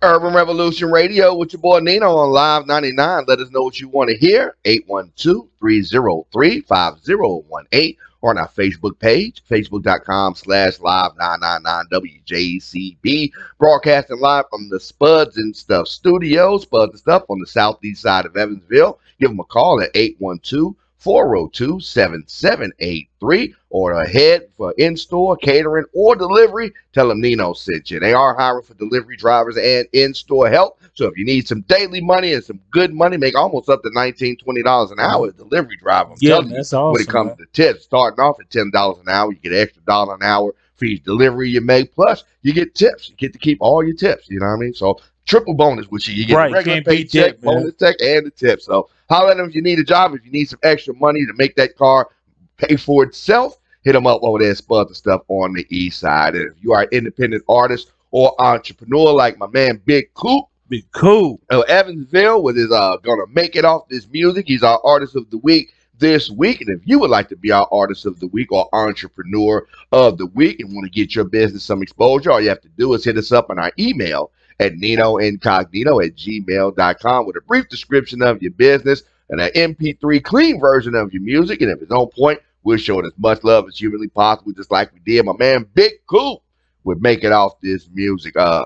Urban Revolution Radio with your boy Nino on Live ninety-nine. Let us know what you want to hear. eight one two, three zero three, five zero one eight or on our Facebook page, facebook dot com slash live nine nine nine W J C B. Broadcasting live from the Spuds and Stuff Studios, Spuds and Stuff on the southeast side of Evansville. Give them a call at eight one two, four zero two, seven seven eight three or ahead for in-store catering or delivery. Tell them Nino sent you. They are hiring for delivery drivers and in-store help. So if you need some daily money and some good money, make almost up to nineteen, twenty dollars an hour as delivery driver. I'm yeah, telling that's you, awesome, when it comes man. To tips, starting off at ten dollars an hour, you get an extra dollar an hour for each delivery you make. Plus, you get tips. You get to keep all your tips. You know what I mean? So triple bonus with you. You get right, the regular paycheck, tip, bonus check, and the tip. So holler at them if you need a job, if you need some extra money to make that car pay for itself, hit them up over there at Spuds and Stuff on the east side. And if you are an independent artist or entrepreneur like my man Bigg Coop, Bigg Coop of Evansville, with his uh gonna make it off this music. He's our artist of the week this week. And if you would like to be our artist of the week or entrepreneur of the week and want to get your business some exposure, all you have to do is hit us up on our email at Nino Incognito at gmail dot com with a brief description of your business and an M P three clean version of your music. And if it's on point, we'll show it as much love as humanly possible, just like we did. My man Bigg Coop would make it off this music. Uh,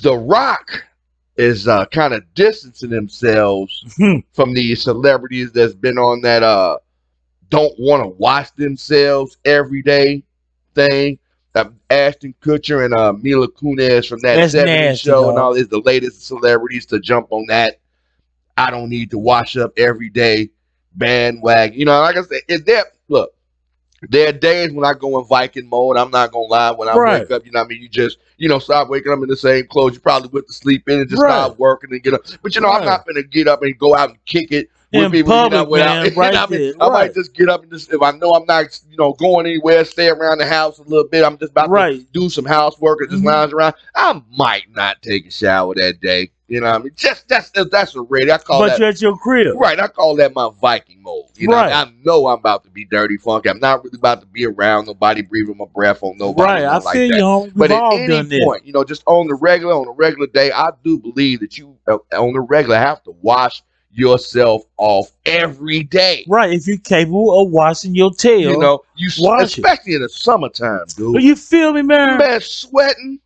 The Rock is uh, kind of distancing themselves from these celebrities that's been on that uh, don't want to wash themselves every day thing. Uh, Ashton Kutcher and uh, Mila Kunis from that seventies show though. And all is the latest celebrities to jump on that I don't need to wash up every day bandwagon. You know, like I said, is that look, There are days when I go in Viking mode. I'm not going to lie. When I right. wake up, you know what I mean? You just, you know, stop waking up in the same clothes. You probably went to sleep in and just right. stop working and get up. But, you know, right. I'm not going to get up and go out and kick it with in people. Public, you know, man, I, right I, mean, right. I might just get up and just, if I know I'm not, you know, going anywhere, stay around the house a little bit. I'm just about right. to do some housework and just mm-hmm. lounge around. I might not take a shower that day. You know what I mean? Just that's that's a rate. I call but that. But you're at your crib, right? I call that my Viking mode. You know, right. I know I'm about to be dirty, funky. I'm not really about to be around nobody, breathing my breath on nobody. Right. I feel you, homie. But at any point, you know, just on the regular, on a regular day, I do believe that you uh, on the regular have to wash yourself off every day. Right. If you're capable of washing your tail, you know, you wash especially it. in the summertime, dude. But you feel me, man? Man, sweating,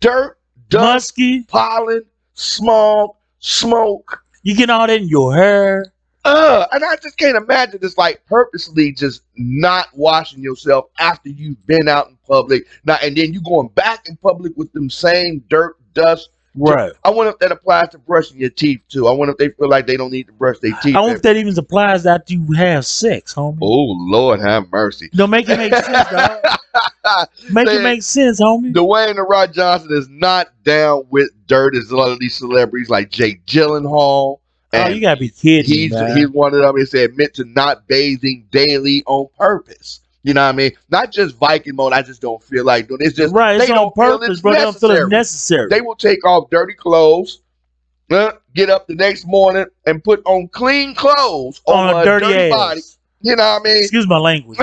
dirt, dust, musky, pollen. Smog, smoke. You get all that in your hair. Uh, and I just can't imagine this, like, purposely just not washing yourself after you've been out in public. Now, and then you going back in public with them same dirt, dust. Right. I wonder if that applies to brushing your teeth, too. I wonder if they feel like they don't need to brush their teeth. I wonder if that even applies after you have sex, homie. Oh, Lord have mercy. No, make it make sense, dog. Make Saying, it make sense, homie. Dwayne "The Rock" Johnson is not down with dirt as a lot of these celebrities like Jake Gyllenhaal. Oh, you gotta be kidding! He's man. he's one of them. He said, "Admit to not bathing daily on purpose." You know what I mean? Not just Viking mode. I just don't feel like doing. It's just right. They it's don't on purpose, it's but necessary. They don't feel necessary. They will take off dirty clothes, uh, get up the next morning, and put on clean clothes on, on a, a dirty, dirty body. You know what I mean? Excuse my language.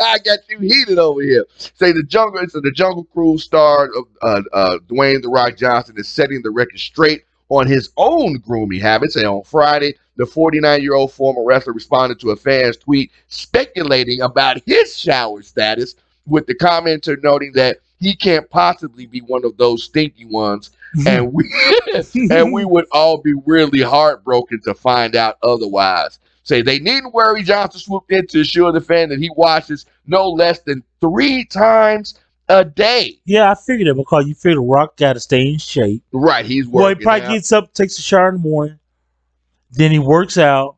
I got you heated over here. Say the jungle. It's so the Jungle Cruise star of uh, uh, Dwayne "The Rock" Johnson is setting the record straight on his own grooming habits. And on Friday, the forty-nine-year-old former wrestler responded to a fan's tweet speculating about his shower status, with the commenter noting that he can't possibly be one of those stinky ones, and we and we would all be really heartbroken to find out otherwise. Say they needn't worry. Johnson swooped in to assure the fan that he washes no less than three times a day. Yeah, I figured it because you figure The Rock got to stay in shape. Right, he's working. Well, he probably out. gets up, takes a shower in the morning, then he works out,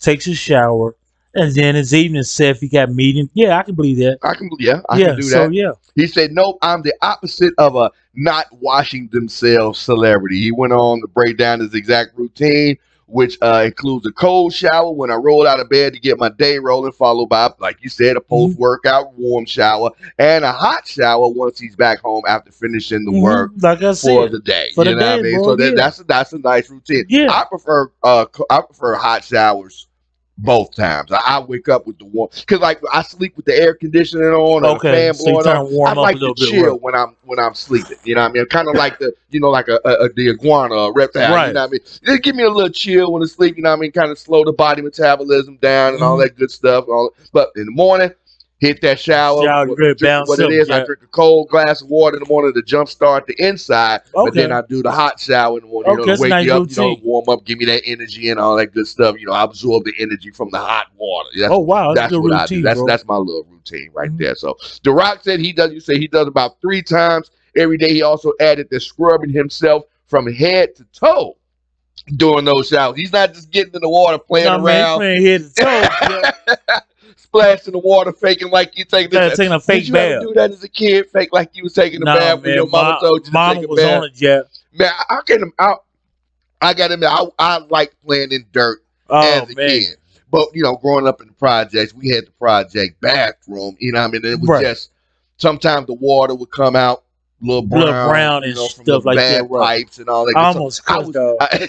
takes a shower, and then his evening set if he got meeting. Yeah, I can believe that. I can, yeah, I yeah, can do so, that. Yeah. He said, "Nope, I'm the opposite of a not washing themselves celebrity." He went on to break down his exact routine, which uh, includes a cold shower when I roll out of bed to get my day rolling, followed by, like you said, a post-workout warm shower and a hot shower once he's back home after finishing the work mm-hmm. like I for said, the day. For you the know day, what I mean? Bro, so that, yeah. that's, a, that's a nice routine. Yeah. I prefer uh, I prefer hot showers both times. I, I wake up with the warm because, like, I sleep with the air conditioning on, or okay, the fan blowing so warm I up like to chill right? when I'm when I'm sleeping. You know what I mean? I'm kind of like the you know like a, a, a the iguana, a reptile. Right. You know what I mean? They give me a little chill when I sleep. You know what I mean? Kind of slow the body metabolism down and mm-hmm. all that good stuff. All, but in the morning, hit that shower. shower what, drink, bounce what it is, yeah. I drink a cold glass of water in the morning to jumpstart the inside. Okay. But then I do the hot shower in the morning. You okay, know, to wake nice you up, routine. you know, warm up, give me that energy and all that good stuff. You know, I absorb the energy from the hot water. That's, oh wow, that's, that's what routine, I do. That's bro. that's my little routine right mm-hmm. there. So The Rock said he does. You say he does about three times every day. He also added that scrubbing himself from head to toe during those showers. He's not just getting in the water playing no, around. Man, he's playing head to toe. Yeah. Splash in the water, faking like you take this. taking a fake Did you ever bath. do that as a kid? Fake like you was taking a nah, bath when man, your mama told you mama to take a bath. Mama was on it, yeah. Man, I can. I, I got admit, I, I like playing in dirt oh, as a man. kid. But you know, growing up in the projects, we had the project bathroom. You know, what I mean, it was right. just sometimes the water would come out. Little brown, little brown and you know, stuff from like that. Pipes and all that. I almost I was, I,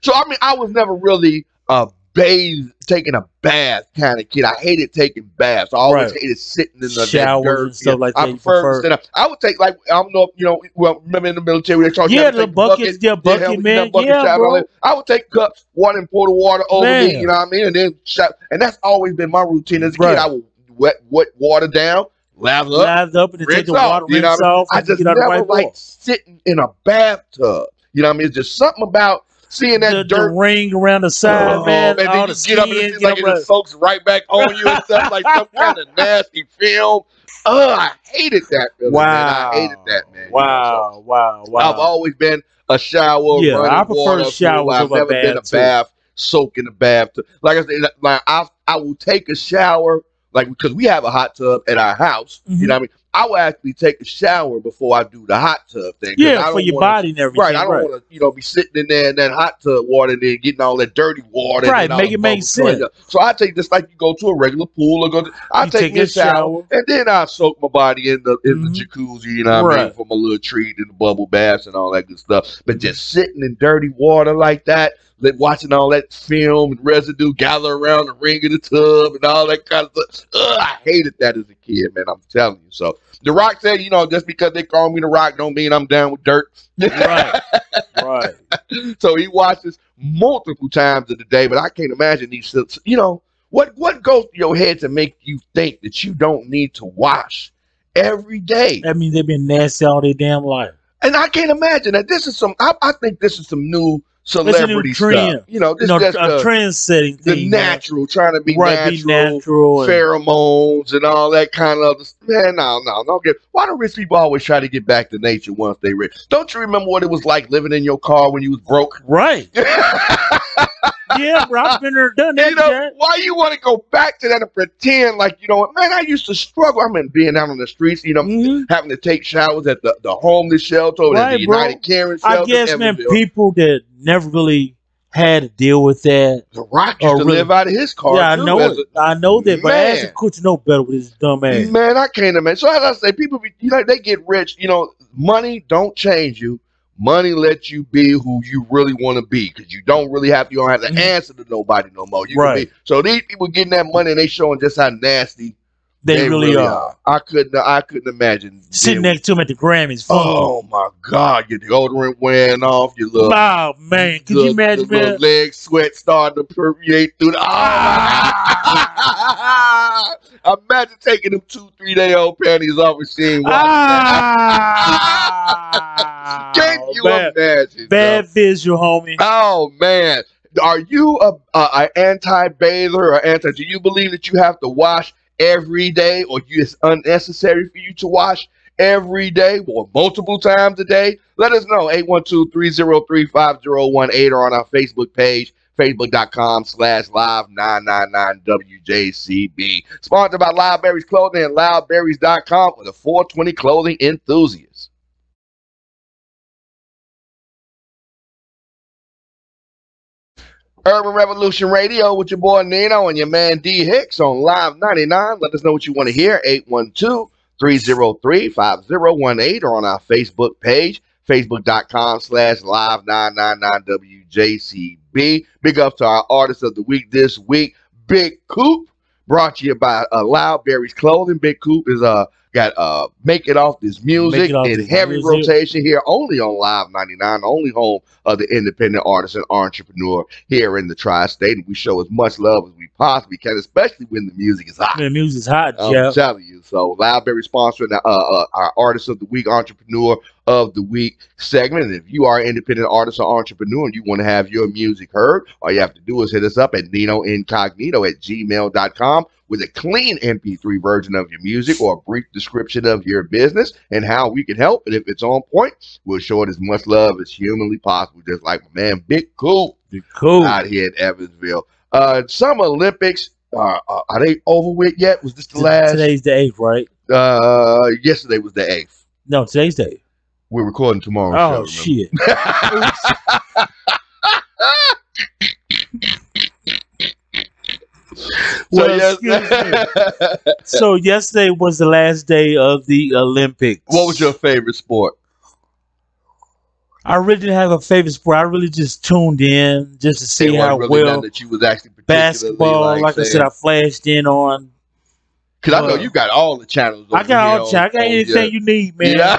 So I mean, I was never really uh, bathed, taking a bath kind of kid. I hated taking baths. I always right. hated sitting in the showers dirt. and stuff like that. I prefer, prefer. I would take like I don't know if you know. Well, remember in the military, they yeah, the buckets, buckets, yeah, bucket, yeah, man, bucket yeah, bro. I would take cups, water, and pour the water over man. me. You know what I mean? And then, shop, and that's always been my routine as a right. kid. I would wet, wet water down. Lather up, lather up, and then take the water rinse off. You know I, mean? I just never right like sitting in a bathtub. You know what I mean? It's just something about seeing that the, dirt the ring around the side, oh, man. And then you the get skin, up and it's like it just soaks right back on you and stuff like some kind of nasty film. Oh, I hated that. Feeling, wow, man. I hated that, man. Wow, you know, so wow, wow. I've always been a shower. Yeah, I prefer water, showers. I've never been a bath. soak in the bathtub. Like I said, like I, I will take a shower, like because we have a hot tub at our house. Mm-hmm. You know what I mean? I will actually take a shower before I do the hot tub thing. Yeah, I don't for your wanna, body and everything. Right, I don't right. want to, you know, be sitting in there in that hot tub water and then getting all that dirty water. Right, and make it make sense. Right. So I take this like you go to a regular pool or go. To, I you take, take a shower, shower and then I soak my body in the in mm-hmm. the jacuzzi. You know what right. I mean? For my little treat and the bubble baths and all that good stuff. But just sitting in dirty water like that, like watching all that film and residue gather around the ring of the tub and all that kind of stuff. Ugh, I hated that as a kid, man. I'm telling you. So. The Rock said, you know, just because they call me The Rock don't mean I'm down with dirt. Right, right. So he watches multiple times of the day, but I can't imagine these, you know, what, what goes through your head to make you think that you don't need to wash every day? That means they've been nasty all their damn life. And I can't imagine that this is some, I, I think this is some new celebrity new stuff. You know, this you know, is a trend-setting thing. The natural, man. trying to be, right, natural, be natural, pheromones and, and all that kind of other stuff. Man, no, no, don't get. Why do rich people always try to get back to nature once they rich? Don't you remember what it was like living in your car when you was broke? Right. Yeah, bro, I've been there, done that. You know, yet. Why you want to go back to that and pretend like, you know, man, I used to struggle. I mean, being out on the streets, you know, mm-hmm. having to take showers at the, the homeless shelter or right, the bro. United Karen shelter. I guess, man, people that never really had to deal with that. The Rock used to really, live out of his car. Yeah, I too, know it. A, I know that, man. But Ashton Kutcher know better with his dumb ass. Man, I can't imagine. So as I say, people, be, you know, they get rich. You know, money don't change you. Money lets you be who you really want to be because you don't really have to, you don't have to mm-hmm. answer to nobody no more. You right. can be. So these people getting that money and they showing just how nasty they, they really, really are. are. I couldn't I couldn't imagine sitting next to him at the Grammys. Oh me. my God, your deodorant wearing off, your little wow man, could little, you imagine man? Leg sweat starting to permeate through the. Oh, ah. Imagine taking them two three day old panties off and seeing what. Ah. Can you bad, imagine? Bad though? Visual, homie. Oh man, are you a, a, a anti bather or anti? Do you believe that you have to wash every day, or you, it's unnecessary for you to wash every day or multiple times a day? Let us know. eight one two, three oh three, five oh one eight or on our Facebook page, facebook dot com slash live nine nine nine W J C B. Sponsored by Loudberries Clothing and loudberries dot com for the four twenty clothing enthusiasts. Urban Revolution Radio with your boy Nino and your man D. Hicks on Live ninety-nine. Let us know what you want to hear. eight one two, three oh three, five oh one eight or on our Facebook page, facebook dot com slash live nine nine nine W J C B. Big up to our artist of the week this week, Bigg Coop, brought to you by uh, Loudberries Clothing. Bigg Coop is uh, got uh, Make It Off This Music off in this heavy music. rotation here only on Live ninety-nine, the only home of the independent artist and entrepreneur here in the tri-state. And we show as much love as we possibly can, especially when the music is hot. The music is hot, I'm yeah. telling you. So Loudberries sponsoring uh, uh, our Artist of the Week, Entrepreneur of the Week segment. And if you are an independent artist or entrepreneur and you want to have your music heard, all you have to do is hit us up at Nino Incognito at gmail dot com with a clean M P three version of your music or a brief description of your business and how we can help. And if it's on point, we'll show it as much love as humanly possible, just like my man Bigg Coop cool. out here in Evansville. Uh, Summer Olympics, uh, are they over with yet? Was this the last? Today's the eighth, right? Uh, yesterday was the eighth. No, today's the eighth. We're recording tomorrow. Oh, show, shit. So, well, yesterday, so yesterday was the last day of the Olympics. What was your favorite sport? I really didn't have a favorite sport. I really just tuned in just to see how really well that you was actually basketball. Like, like I said, I flashed in on. Because uh, I know you got all the channels. I got all the channels. I got anything your... you need, man. Yeah.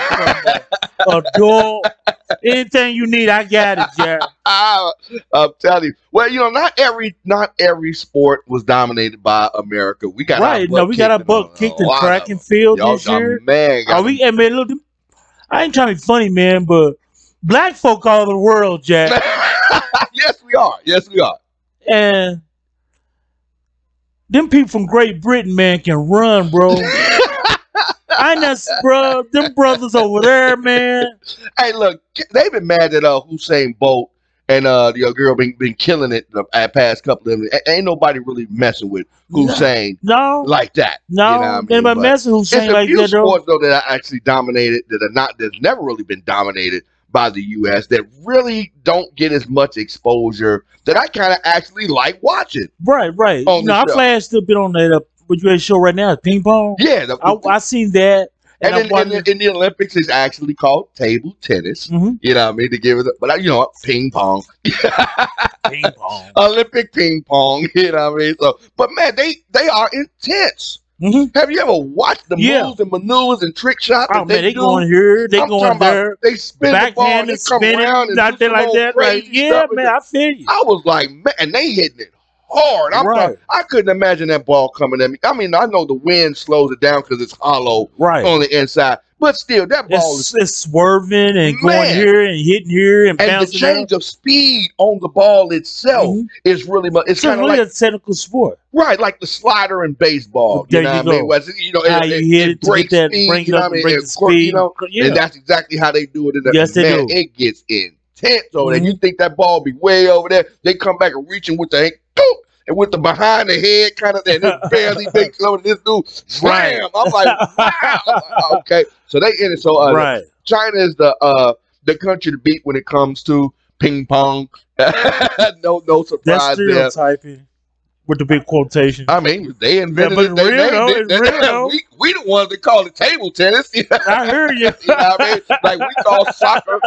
Adult, anything you need, I got it, Jared. I'm telling you. Well, you know, not every not every sport was dominated by America. We got right. No, we got our butt kicked in track and field this year. Man, are we? Hey, man, look, I ain't trying to be funny, man, but black folk all over the world, Jack. Yes, we are. Yes, we are. And them people from Great Britain, man, can run, bro. I know, bro. Them brothers over there, man. Hey, look, they've been mad at uh, Usain Bolt and uh, your girl been been killing it the past couple of them. Ain't nobody really messing with Usain no, no, like that. No, you know what I mean? Anybody but messing with Usain like that? It's a few sports though that I actually dominated that are not that's never really been dominated by the U S that really don't get as much exposure that I kind of actually like watching. Right, right. No, I flashed a bit on that. Uh, what you show right now is ping pong. Yeah, the, I, I seen that. And, and, in, and in, in the Olympics, it's actually called table tennis. Mm-hmm. You know what I mean? To give it, a, but I, you know, ping pong, ping pong, Olympic ping pong. You know what I mean? So, but man, they they are intense. Mm-hmm. Have you ever watched the yeah. moves and maneuvers and trick shots? Oh, that man, they, they going here, they I'm going there. About, they spin the ball and they come spinning, around and nothing like that. Like, yeah, man, I feel you. I was like, man, and they hitting it hard. I'm right. like, I couldn't imagine that ball coming at me. I mean, I know the wind slows it down because it's hollow right. on the inside, but still, that ball it's, is it's swerving and man. going here and hitting here and, and bouncing. And the change out. of speed on the ball itself mm-hmm. is really much. It's, it's kind of really like a technical sport, right? Like the slider in baseball. There you know you what I mean? Where you know, it, it, you it, it breaks that, speed. Bring you know what I mean? And, course, you know, yeah. and that's exactly how they do it. In the, yes, man, it gets in. Tense over there. Mm-hmm. You think that ball be way over there? They come back and reaching with the hand, boop, and with the behind the head kind of thing. It's barely big. So this dude slam. I'm like, wow. Okay, so they in it. So uh, right. China is the uh the country to beat when it comes to ping pong. no, no surprise there. Stereotyping. With the big quotation. I mean, they invented yeah, it. They, real, they, they, they, they, we, we the ones that call it table tennis. I hear you. You know what I mean? Like we call soccer,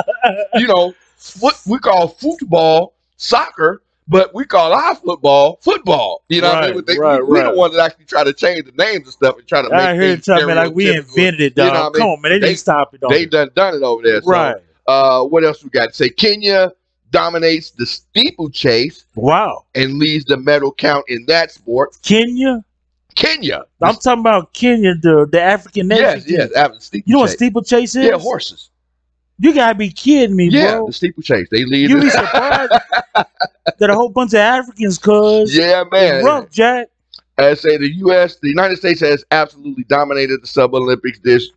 you know, what we call football soccer, but we call our football football. You know right, what I mean? But they, right, we, we right. the ones that actually try to change the names and stuff and try to I make hear things you man, like we invented it, dog. You know Come I mean? on, man. They, they didn't stop it. They done done it over there. So, right. Uh, what else we got? Say Kenya dominates the steeplechase. Wow. And leads the medal count in that sport. Kenya? Kenya. I'm the, talking about Kenya, the, the African nation. Yes, yes. You know what steeplechase is? Yeah, horses. You got to be kidding me, yeah, bro. Yeah, the steeplechase. They lead. You be surprised that a whole bunch of Africans, cuz. Yeah, man. Rough, Jack. I say the U S, the United States has absolutely dominated the Sub-Olympics this,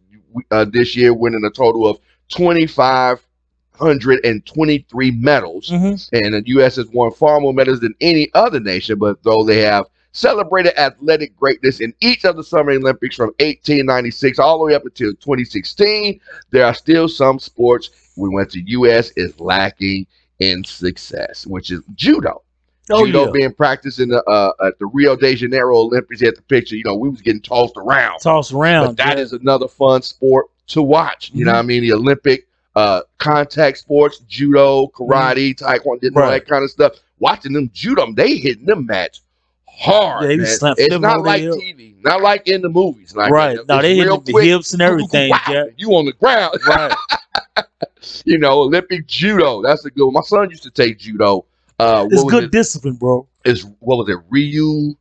uh, this year, winning a total of two thousand five hundred twenty-three medals. Mm-hmm. And the U S has won far more medals than any other nation, but though they have celebrated athletic greatness in each of the Summer Olympics from eighteen ninety-six all the way up until twenty sixteen, there are still some sports where the U S is lacking in success, which is judo. Oh, judo yeah. being practiced in the uh, at the Rio de Janeiro Olympics. At the picture, you know, we was getting tossed around, tossed around. But that yeah. is another fun sport to watch. You mm-hmm. know what I mean? The Olympic uh, contact sports, judo, karate, mm-hmm. taekwondo, right. all that kind of stuff. Watching them judo, they hitting them match. Hard. Yeah, it's not like T V, not like in the movies. Like, right. You know, no, they hit the hips and everything. Wow, you on the ground. Right. You know, Olympic judo. That's a good one. My son used to take judo. Uh, it's good it? discipline, bro. It's, what was it? Ryu,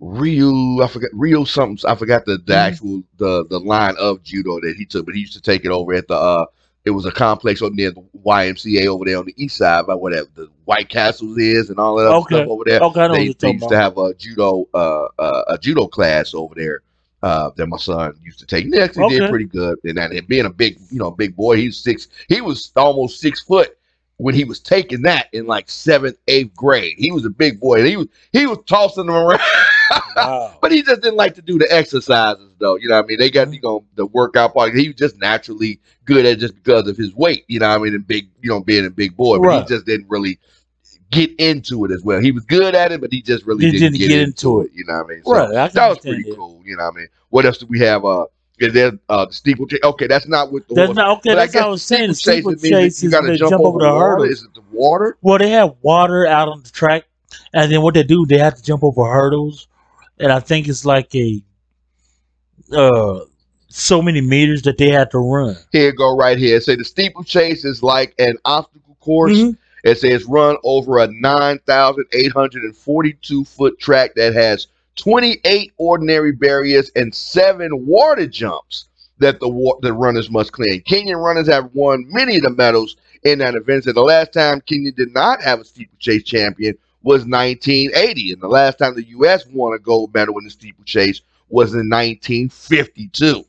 Ryu, I forgot, Ryu something. I forgot the, the mm-hmm. actual, the, the line of judo that he took, but he used to take it over at the, uh, it was a complex over near the Y M C A over there on the east side by where the White Castles is and all that other okay. stuff over there. Okay, I know they what you're they used about. to have a judo uh, uh, a judo class over there uh, that my son used to take. Next, he okay. did pretty good. And, and being a big, you know, big boy, he's six. He was almost six foot when he was taking that in like seventh, eighth grade. He was a big boy. He was he was tossing them around. Wow. But he just didn't like to do the exercises, though. You know what I mean? They got, you know, the workout part. He was just naturally good at just because of his weight, you know what I mean, and big, you know, being a big boy. But right. he just didn't really get into it as well. He was good at it, but he just really he didn't, didn't get, get into it. it. You know what I mean? So right. I that was pretty it. cool. You know what I mean? What else do we have? Uh, is there uh, the steeplechase? Okay, that's not what the that's water. Not, okay, but that's what I was saying. The steeplechase, you got to jump, jump over, over the hurdle. Is it the water? Well, they have water out on the track, and then what they do, they have to jump over hurdles. And I think it's like a uh, so many meters that they had to run. Here, go right here. Say the steeplechase is like an obstacle course. Mm-hmm. It says run over a nine thousand eight hundred forty-two foot track that has twenty-eight ordinary barriers and seven water jumps that the wa the runners must clear. Kenyan runners have won many of the medals in that event. So the last time Kenya did not have a steeplechase champion was nineteen eighty, and the last time the U S won a gold medal in the steeplechase was in nineteen fifty-two.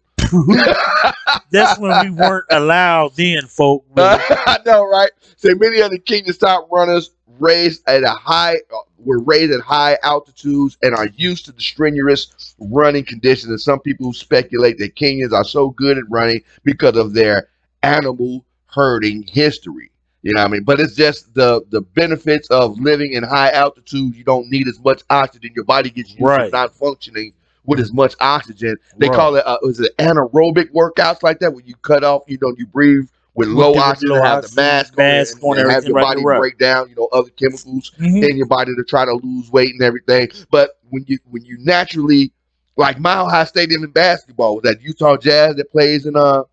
That's when we weren't allowed then, folk. Really. I know, right? So many of the Kingdom Top runners raised at a high were raised at high altitudes and are used to the strenuous running conditions. And some people speculate that Kenyans are so good at running because of their animal herding history. You know what I mean? But it's just the the benefits of living in high altitude. You don't need as much oxygen. Your body gets used right. to not functioning with as much oxygen. They right. call it uh, was it anaerobic workouts like that, where you cut off, you know, you breathe with low with oxygen, low have oxygen, the mask, mask on, and, and have your right body break down, you know, other chemicals mm-hmm. in your body to try to lose weight and everything. But when you when you naturally, like Mile High Stadium in basketball, that Utah Jazz that plays in uh,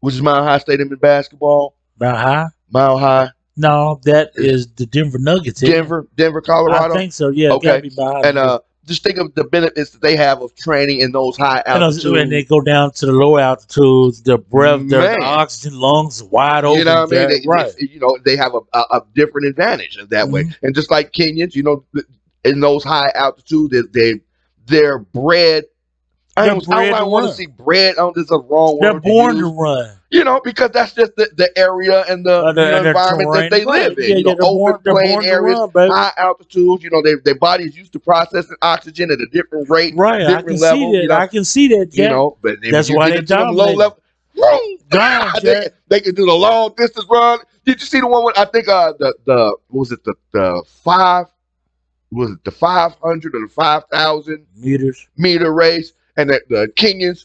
which is Mile High Stadium in basketball. Mile High? Mile High. No, that is the Denver Nuggets. Denver, Denver, Colorado? I think so, yeah. Okay. Be and uh, just think of the benefits that they have of training in those high altitudes. And they go down to the low altitudes, their breath, their oxygen, lungs wide open. You know what I mean? They, right. You know, they have a, a, a different advantage in that mm-hmm. way. And just like Kenyans, you know, in those high altitudes, they, they're bred. I don't, I don't want to see bread on this a wrong They're word. They're born to, to run. You know, because that's just the, the area and the, uh, the, you know, and the environment terrain. That they live in. Yeah, you know, open born, plain areas, run, high altitudes. You know, they, their body is used to processing oxygen at a different rate. Right, different I can level, see that. You know? I can see that. Yeah. You know, but that's why they dominate. Low level, down, they, they can do the long distance run. Did you see the one? With, I think uh, the the what was it the the five was it the five hundred or the five thousand meters meter race. And that the Kenyans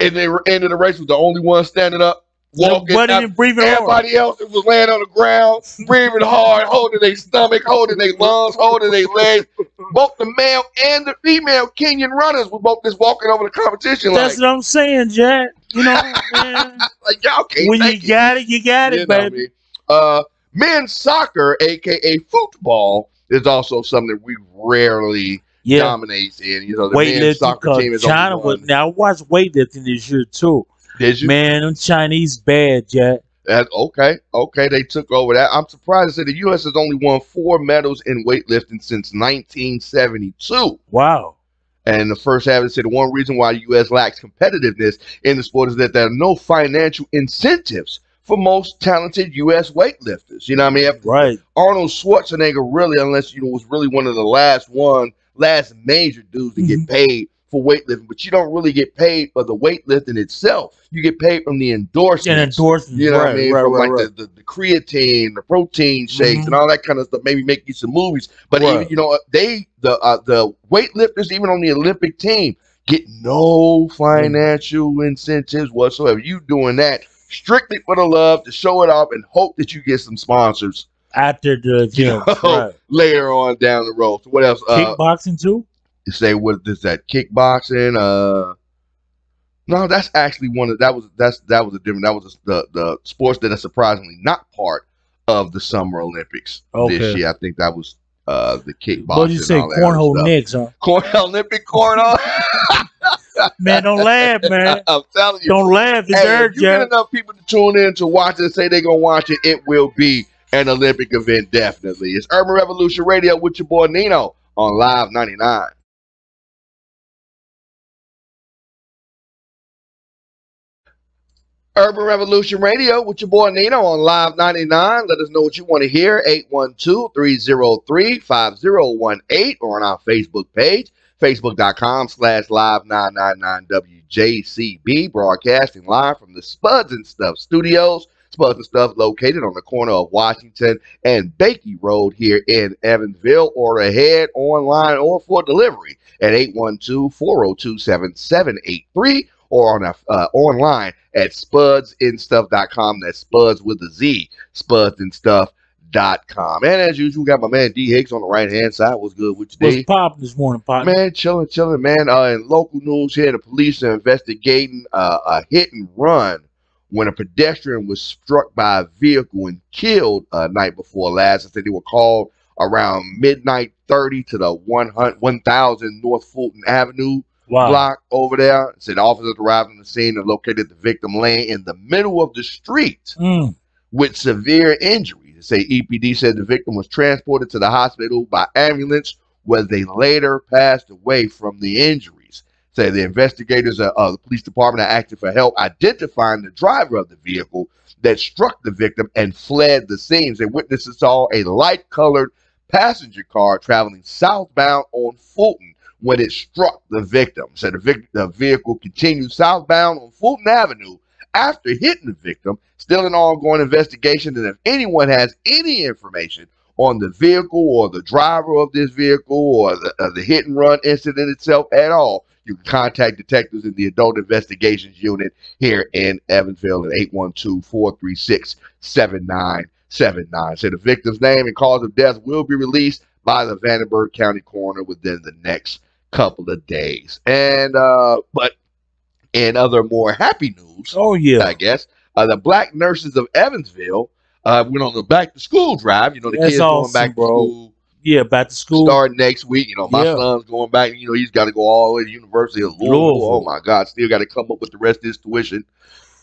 in the end of the race was the only one standing up, walking. Everybody else was laying on the ground, breathing hard, holding their stomach, holding their lungs, holding their legs. Both the male and the female Kenyan runners were both just walking over the competition. That's like, what I'm saying, Jack. You know what I mean? Like, y'all can't when you it. got it, you got it, you know, baby. Uh, men's soccer, a k a football, is also something that we rarely Yeah. dominates in. You know, the men's soccer team is China was, now I watched weightlifting this year too. Did you? Man, them Chinese bad, Jack. That, okay, okay, they took over that. I'm surprised to say the U S has only won four medals in weightlifting since nineteen seventy-two. Wow. And the first half, they said the one reason why the U S lacks competitiveness in the sport is that there are no financial incentives for most talented U S weightlifters. You know what I mean? Right. Arnold Schwarzenegger really, unless you know, was really one of the last one. last major dudes to mm-hmm. get paid for weightlifting, but you don't really get paid for the weightlifting itself. You get paid from the endorsements. And endorsements, you know right, what I mean? Right, from right, like right. The, the, the creatine, the protein shakes, mm-hmm. and all that kind of stuff. Maybe make you some movies, but right. even, you know they the uh, the weightlifters, even on the Olympic team, get no financial mm-hmm. incentives whatsoever. You doing that strictly for the love to show it off and hope that you get some sponsors. After the gym, you know, right. later on down the road. So what else? Kickboxing uh, too. Say what is that? Kickboxing. Uh, no, that's actually one of that was that's that was a different that was a, the the sports that is surprisingly not part of the Summer Olympics okay. this year. I think that was uh the kickboxing. What did you say? Cornhole Knicks, huh? Cornhole Olympic cornhole. Man, don't laugh, man. I'm telling you, don't laugh. It's hey, there, if you Jack. Get enough people to tune in to watch it and say they're gonna watch it, it will be an Olympic event, definitely. It's Urban Revolution Radio with your boy Nino on Live ninety-nine. Urban Revolution Radio with your boy Nino on Live ninety-nine. Let us know what you want to hear. eight one two, three zero three, five zero one eight or on our Facebook page, facebook dot com slash live nine nine nine W J C B. Broadcasting live from the Spuds and Stuff Studios. Spuds and Stuff located on the corner of Washington and Bakey Road here in Evansville. Order ahead online or for delivery at eight one two, four zero two, seven seven eight three or on a, uh, online at spuds and stuff dot com. That's Spuds with a Z, spuds and stuff dot com. And as usual, we got my man D Hicks on the right hand side. What's good with you, D? What's popping this morning, Pop? Man, chilling, chilling, man. Uh, in local news here, the police are investigating uh, a hit and run when a pedestrian was struck by a vehicle and killed uh, night before last. I said they were called around midnight thirty to the one thousand North Fulton Avenue wow. block over there. It said officers arrived on the scene and located the victim laying in the middle of the street mm. with severe injuries. It said E P D said the victim was transported to the hospital by ambulance, where they later passed away from the injuries. say the investigators of uh, the police department are acting for help identifying the driver of the vehicle that struck the victim and fled the scene. And witnesses saw a light-colored passenger car traveling southbound on Fulton when it struck the victim. So the, vic- the vehicle continued southbound on Fulton Avenue after hitting the victim. Still an ongoing investigation, and if anyone has any information on the vehicle or the driver of this vehicle or the, uh, the hit-and-run incident itself at all, you can contact detectives in the Adult Investigations Unit here in Evansville at eight one two, four three six, seven nine seven nine. So the victim's name and cause of death will be released by the Vanderburgh County Coroner within the next couple of days. And uh, but in other more happy news, oh yeah, I guess, uh, the Black Nurses of Evansville Uh, went on the back to school drive. You know, the That's kids awesome, going back bro. to school. Yeah, back to school. Starting next week. You know, my yeah. son's going back. You know, he's got to go all the way to the University of Louisville. Louisville. Oh, my God. Still got to come up with the rest of his tuition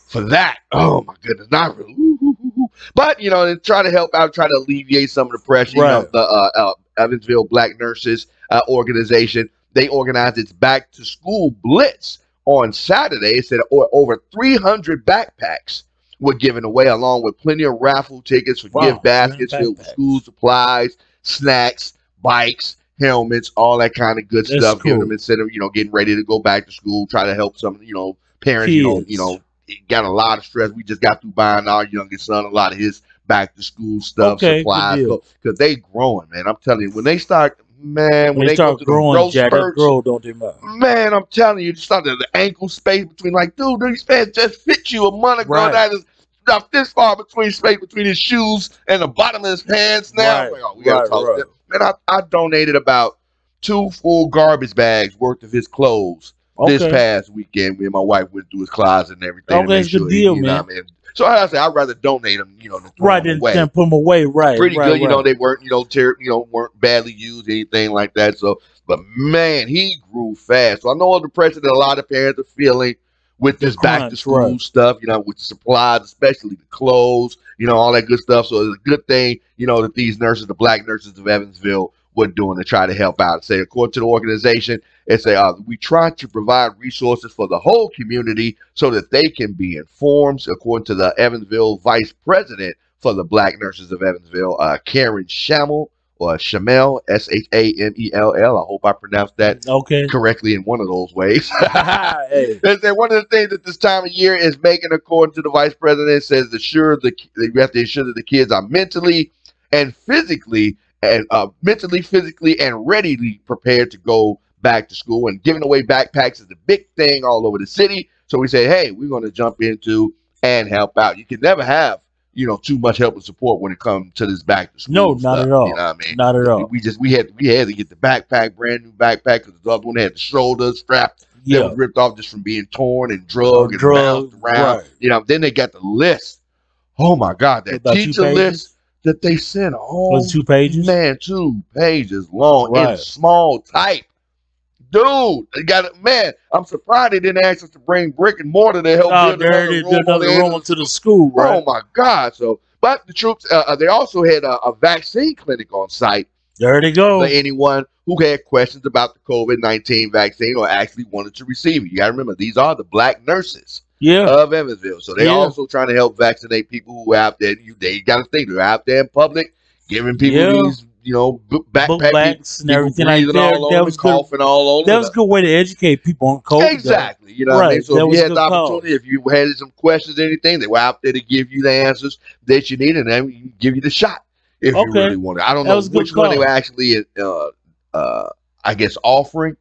for that. Oh, my goodness. Not really. Ooh, ooh, ooh, ooh. But, you know, try to help out, try to alleviate some of the pressure. Right. You know, the uh, uh, Evansville Black Nurses uh, Organization, they organized its back to school blitz on Saturday. It said over three hundred backpacks were given away, along with plenty of raffle tickets for wow, gift baskets filled with school supplies, snacks, bikes, helmets, all that kind of good That's stuff. Cool. Giving them instead of, you know, getting ready to go back to school, try to help some, you know, parents, Kids. you know, you know, got a lot of stress. We just got through buying our youngest son a lot of his back to school stuff, okay, supplies, because they growing, man. I'm telling you, when they start, man, when, when they, they start go growing, growth Jack, spurts, grow, don't they mind? Man, I'm telling you, just start the ankle space between, like, dude, these pants just fit you a month ago. Right. That is Now, this far between space between his shoes and the bottom of his pants now. Right, like, oh, we right, talk right. Man, I, I donated about two full garbage bags worth of his clothes okay. this past weekend. Me and my wife went through his closet and everything. Okay, that's a good deal, man. I mean? So I say I'd rather donate them, you know, than throw right, them away. Then put them away, right? Pretty right, good, right. you know. They weren't, you know, ter- you know, weren't badly used, anything like that. So, but man, he grew fast. So I know all the pressure that a lot of parents are feeling with this back to school right. stuff, you know, with supplies, especially the clothes, you know, all that good stuff. So it's a good thing, you know, that these nurses, the Black Nurses of Evansville, were doing to try to help out. Say, according to the organization, it say, uh, we try to provide resources for the whole community so that they can be informed. According to the Evansville Vice President for the Black Nurses of Evansville, uh, Karen Shamel, or Shamel, S H A M E L L. I hope I pronounced that okay. correctly in one of those ways. Hey. One of the things that this time of year is making, according to the vice president, says that sure the you have to ensure that the kids are mentally and physically and uh, mentally, physically, and readily prepared to go back to school. And giving away backpacks is the big thing all over the city. So we say, hey, we're going to jump into and help out. You can never have, you know, too much help and support when it comes to this back to school. No, not stuff, at all. You know what I mean? Not at all. We, we just we had we had to get the backpack, brand new backpack, because the other one had the shoulders strapped. Yeah. That was ripped off just from being torn and drug and bounced around. Right. You know, then they got the list. Oh my God, that teacher list that they sent. Oh, was two pages? Man, two pages long right. in small type. Dude, they got it, man. I'm surprised they didn't ask us to bring brick and mortar to help oh, build another room, another room to the school. Right? Oh my God! So, but the troops, uh, they also had a, a vaccine clinic on site. There they go. For anyone who had questions about the COVID nineteen vaccine or actually wanted to receive it, you got to remember these are the Black Nurses yeah. of Evansville. So they're yeah. also trying to help vaccinate people who are out there. You, they got to think they're out there in public giving people yeah. these, you know, backpacks and everything like that. All that was coughing all over. That was a good way to educate people on COVID. Exactly. You know right. what I mean? So that if you had the opportunity, call. if you had some questions, anything, they were out there to give you the answers that you needed, and then give you the shot if okay. you really wanted. I don't that know which one call. they were actually, uh, uh, I guess, offering.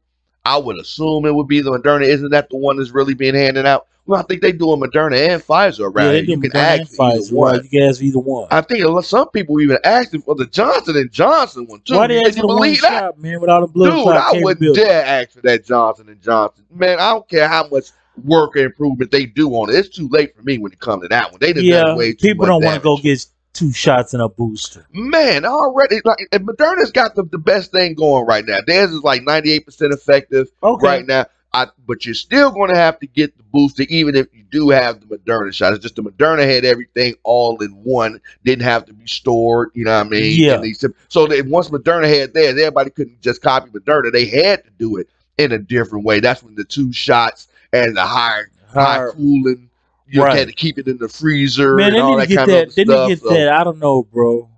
I would assume it would be the Moderna. Isn't that the one that's really being handed out? Well, I think they do a Moderna and Pfizer around yeah, here. You can ask Pfizer, either one. Right. You can ask either one. I think some people even asked them for the Johnson and Johnson one too. Why they ask you believe that? Shot, man, without a blood Dude, I wouldn't dare ask for that Johnson and Johnson. Man, I don't care how much work and improvement they do on it. It's too late for me when it comes to that one. They didn't yeah, way too people much don't want to go get two shots and a booster. Man, already like and Moderna's got the, the best thing going right now. Theirs is like ninety-eight percent effective okay. right now. I, but you're still going to have to get the booster, even if you do have the Moderna shot. It's just the Moderna had everything all in one. Didn't have to be stored, you know what I mean? Yeah. And they, so they, once Moderna had theirs, everybody couldn't just copy Moderna. They had to do it in a different way. That's when the two shots and the high, high cooling, you right. had to keep it in the freezer. Man, and all that kind that, of didn't stuff. Didn't get so. that. I don't know, bro.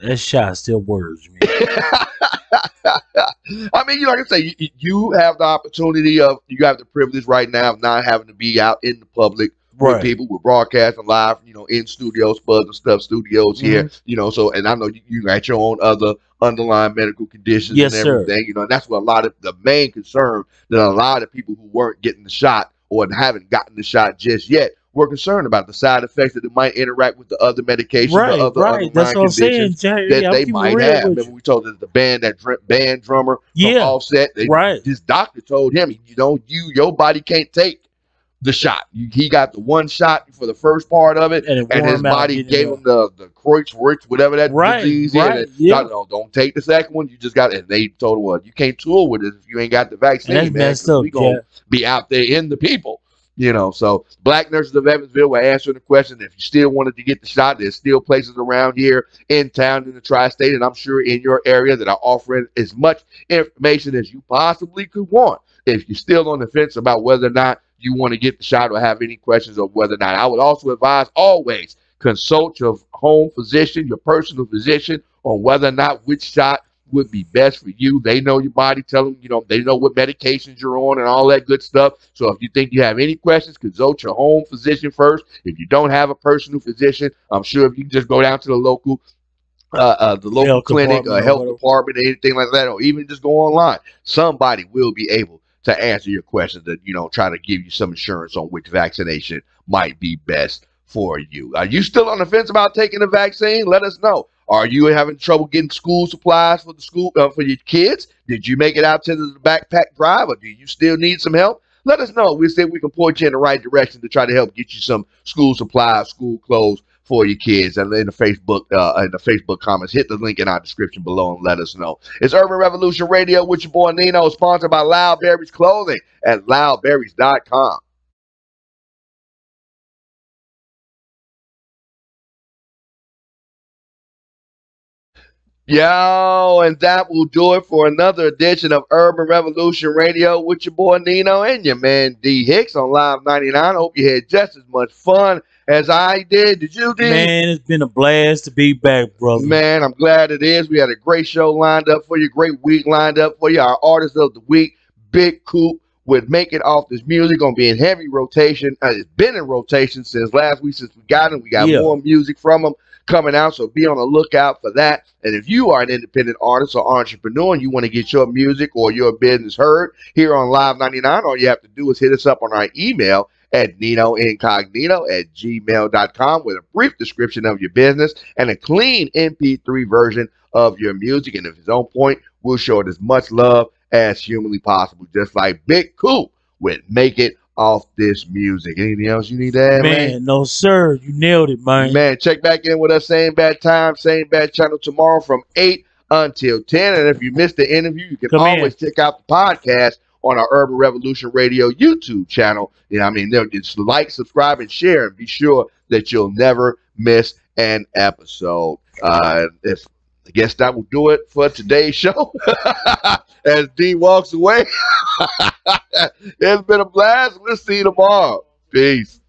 That shot still works, man. I mean, you know, like I say, you, you have the opportunity of, you have the privilege right now of not having to be out in the public right. with people. We're broadcasting live, you know, in studios, Buzz and Stuff studios mm-hmm. here, you know, so, and I know you, you got your own other underlying medical conditions yes, and everything, sir. you know, and that's what a lot of the main concern that a lot of people who weren't getting the shot or haven't gotten the shot just yet were concerned about, the side effects that it might interact with the other medication, right, the other right. underlying conditions saying, that I'm they might have. Remember we told that the band, that dr band drummer yeah, from Offset, they, right. his doctor told him, you know, you your body can't take the shot. You, he got the one shot for the first part of it, and, it and his body gave him the, the Kreutz, whatever that right, disease right, is. Yeah. No, no, don't take the second one. You just got it. And they told him, well, you can't tour with us if you ain't got the vaccine, man. Up, we going to yeah. be out there in the people. You know, so Black nurses of Evansville were answering the question. If you still wanted to get the shot, there's still places around here in town in the tri-state, and I'm sure in your area, that are offering as much information as you possibly could want. If you're still on the fence about whether or not you want to get the shot or have any questions of whether or not, I would also advise always consult your home physician, your personal physician, on whether or not which shot would be best for you. They know your body. Tell them, you know, they know what medications you're on and all that good stuff. So if you think you have any questions, consult your home physician first. If you don't have a personal physician, I'm sure if you just go down to the local uh, uh the local health clinic or health or department or anything like that, or even just go online, somebody will be able to answer your questions, that, you know, try to give you some insurance on which vaccination might be best for you. Are you still on the fence about taking the vaccine? Let us know. Are you having trouble getting school supplies for the school uh, for your kids? Did you make it out to the backpack drive, or do you still need some help? Let us know. We said we can point you in the right direction to try to help get you some school supplies, school clothes for your kids. And in the Facebook uh, in the Facebook comments, hit the link in our description below and let us know. It's Urban Revolution Radio with your boy Nino, sponsored by Loudberries Clothing at loudberries dot com. Yo, and that will do it for another edition of Urban Revolution Radio with your boy Nino and your man D Hicks on Live ninety-nine. I hope you had just as much fun as I did. Did you, D? Man, it's been a blast to be back, brother. Man, I'm glad it is. We had a great show lined up for you, great week lined up for you. Our artist of the week, Bigg Coop, with Make It Off This Music, going to be in heavy rotation. Uh, it's been in rotation since last week, since we got him. We got yeah. more music from him coming out, so be on the lookout for that. And if you are an independent artist or entrepreneur and you want to get your music or your business heard here on Live ninety-nine, all you have to do is hit us up on our email at nino incognito at gmail dot com with a brief description of your business and a clean M P three version of your music. And if it's on point, we'll show it as much love as humanly possible, just like Bigg Coop with Make It Off This Music. Anything else you need to add, man, man? No, sir. You nailed it, man. Man, check back in with us. Same bad time, same bad channel tomorrow from eight until ten. And if you missed the interview, you can Come always in. check out the podcast on our Urban Revolution Radio YouTube channel. You know, I mean, just like, subscribe, and share, and be sure that you'll never miss an episode. Uh, if I guess that will do it for today's show. As D walks away, it's been a blast. We'll see you tomorrow. Peace.